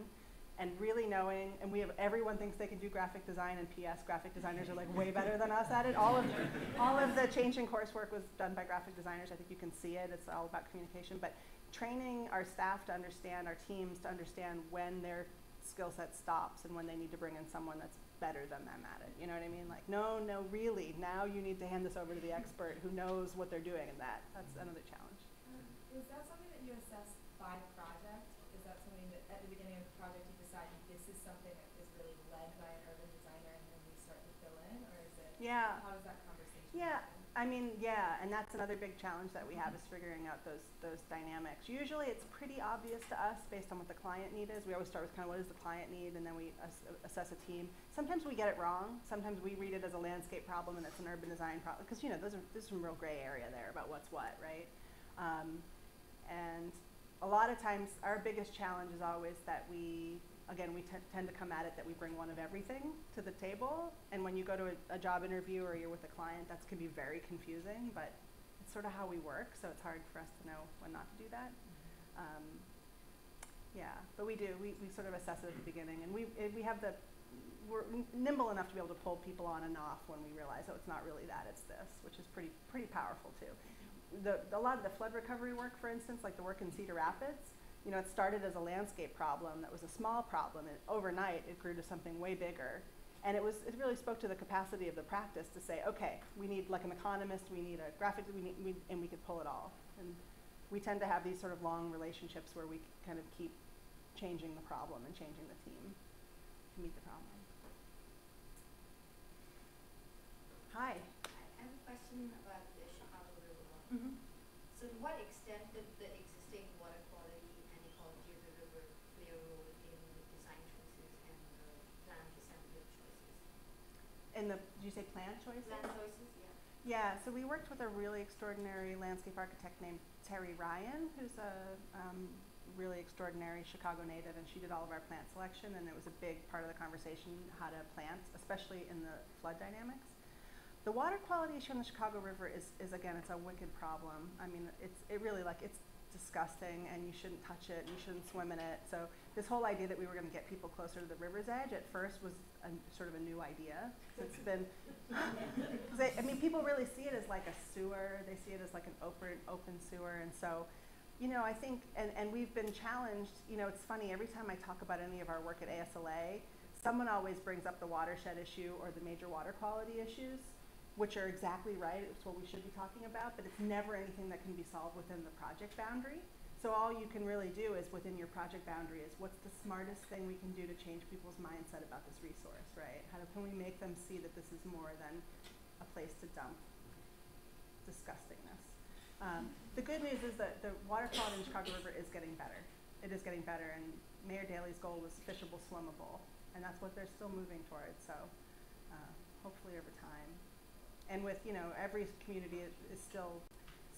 And really knowing, and we have, everyone thinks they can do graphic design, and P S graphic designers are like way better than us at it. All of, all of the change in coursework was done by graphic designers. I think you can see it, it's all about communication. But training our staff to understand, our teams to understand when they're skill set stops and when they need to bring in someone that's better than them at it. You know what I mean? Like, no, no, really, now you need to hand this over to the expert who knows what they're doing, and that, that's another challenge. Um, is that something that you assess by project? Is that something that at the beginning of the project you decide this is something that is really led by an urban designer and then you start to fill in, or is it, yeah. how does that conversation yeah. happen? I mean, yeah, and that's another big challenge that we have, is figuring out those those dynamics. Usually it's pretty obvious to us based on what the client need is. We always start with kind of what does the client need, and then we ass assess a team. Sometimes we get it wrong. Sometimes we read it as a landscape problem and it's an urban design problem, because you know, those are, there's some real gray area there about what's what, right? Um, and a lot of times our biggest challenge is always that we, again, we tend to come at it that we bring one of everything to the table, and when you go to a, a job interview or you're with a client, that can be very confusing, but it's sort of how we work, so it's hard for us to know when not to do that. Um, yeah, but we do, we, we sort of assess it at the beginning, and we, it, we have the, we're nimble enough to be able to pull people on and off when we realize, oh, it's not really that, it's this, which is pretty, pretty powerful too. the, a lot of the flood recovery work, for instance, like the work in Cedar Rapids, you know, it started as a landscape problem that was a small problem, and overnight it grew to something way bigger. And it was, it really spoke to the capacity of the practice to say, okay, we need like an economist, we need a graphic, we need, we, and we could pull it all. And we tend to have these sort of long relationships where we kind of keep changing the problem and changing the team to meet the problem. Hi. I have a question about the Chicago Riverwalk. Mm-hmm. So to what extent did the existing water quality and ecology of the river play a role in the design choices and the plan assembly choices? And the, did you say plan choices? Plan choices, yeah. Yeah, so we worked with a really extraordinary landscape architect named Terry Ryan, who's a um, really extraordinary Chicago native, and she did all of our plant selection, and it was a big part of the conversation, how to plant, especially in the flood dynamics. The water quality issue in the Chicago River is, is again, it's a wicked problem. I mean, it's, it really, like, it's disgusting, and you shouldn't touch it, and you shouldn't swim in it. So this whole idea that we were going to get people closer to the river's edge at first was a, sort of a new idea. It's been, they, I mean, people really see it as like a sewer. They see it as like an open, open sewer. And so, you know, I think, and, and we've been challenged, you know, it's funny, every time I talk about any of our work at A S L A, someone always brings up the watershed issue or the major water quality issues, which are exactly right, it's what we should be talking about, but it's never anything that can be solved within the project boundary. So all you can really do is within your project boundary is what's the smartest thing we can do to change people's mindset about this resource, right? How can we make them see that this is more than a place to dump disgustingness? Um, the good news is that the water quality in the Chicago River is getting better. It is getting better, and Mayor Daley's goal was fishable, swimmable, and that's what they're still moving towards, so uh, hopefully over time. And with, you know, every community is, is still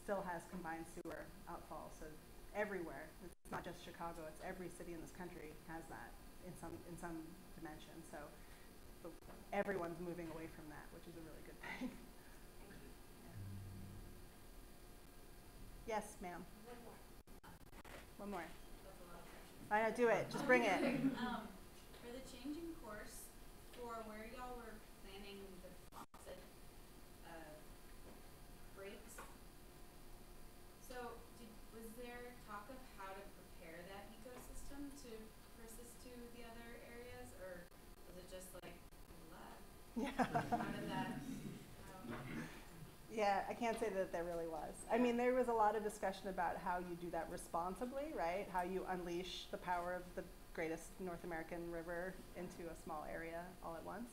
still has combined sewer outfall, so everywhere, it's not just Chicago, it's every city in this country has that in some in some dimension. So but everyone's moving away from that, which is a really good thing. Thank you. Yeah. Yes, ma'am. One more. One more. I know, do it. Just bring it. Um, for the changing course, for where y'all were planning the faucet breaks. So did, was there talk of how to prepare that ecosystem to persist to the other areas, or was it just like, blah? Yeah. How did that, um, yeah, I can't say that there really was. I mean, there was a lot of discussion about how you do that responsibly, right? How you unleash the power of the greatest North American river into a small area all at once.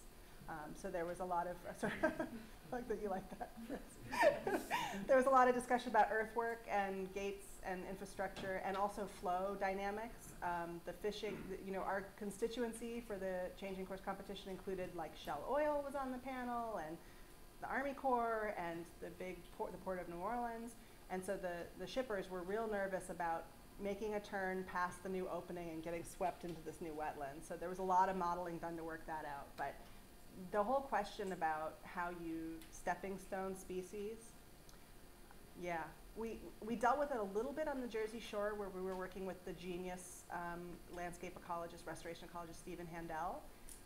Um, so there was a lot of, uh, sorry, I like that you like that. There was a lot of discussion about earthwork and gates and infrastructure and also flow dynamics. Um, the fishing, the, you know, our constituency for the changing course competition included like Shell Oil was on the panel, and the Army Corps, and the big port, the Port of New Orleans. And so the, the shippers were real nervous about making a turn past the new opening and getting swept into this new wetland. So there was a lot of modeling done to work that out. But the whole question about how you stepping stone species, yeah, we we dealt with it a little bit on the Jersey Shore, where we were working with the genius um, landscape ecologist, restoration ecologist Stephen Handel,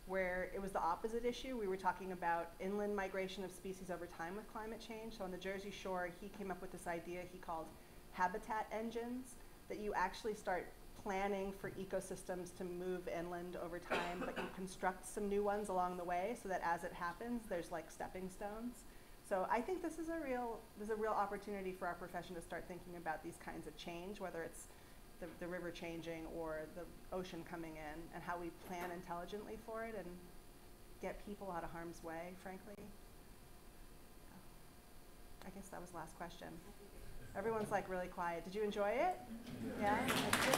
where it was the opposite issue. We were talking about inland migration of species over time with climate change. So on the Jersey Shore, he came up with this idea he called habitat engines, that you actually start planning for ecosystems to move inland over time, but you construct some new ones along the way so that as it happens, there's like stepping stones. So I think this is a real, this is a real opportunity for our profession to start thinking about these kinds of change, whether it's the, the river changing or the ocean coming in, and how we plan intelligently for it and get people out of harm's way, frankly. I guess that was the last question. Everyone's like really quiet. Did you enjoy it? Yeah?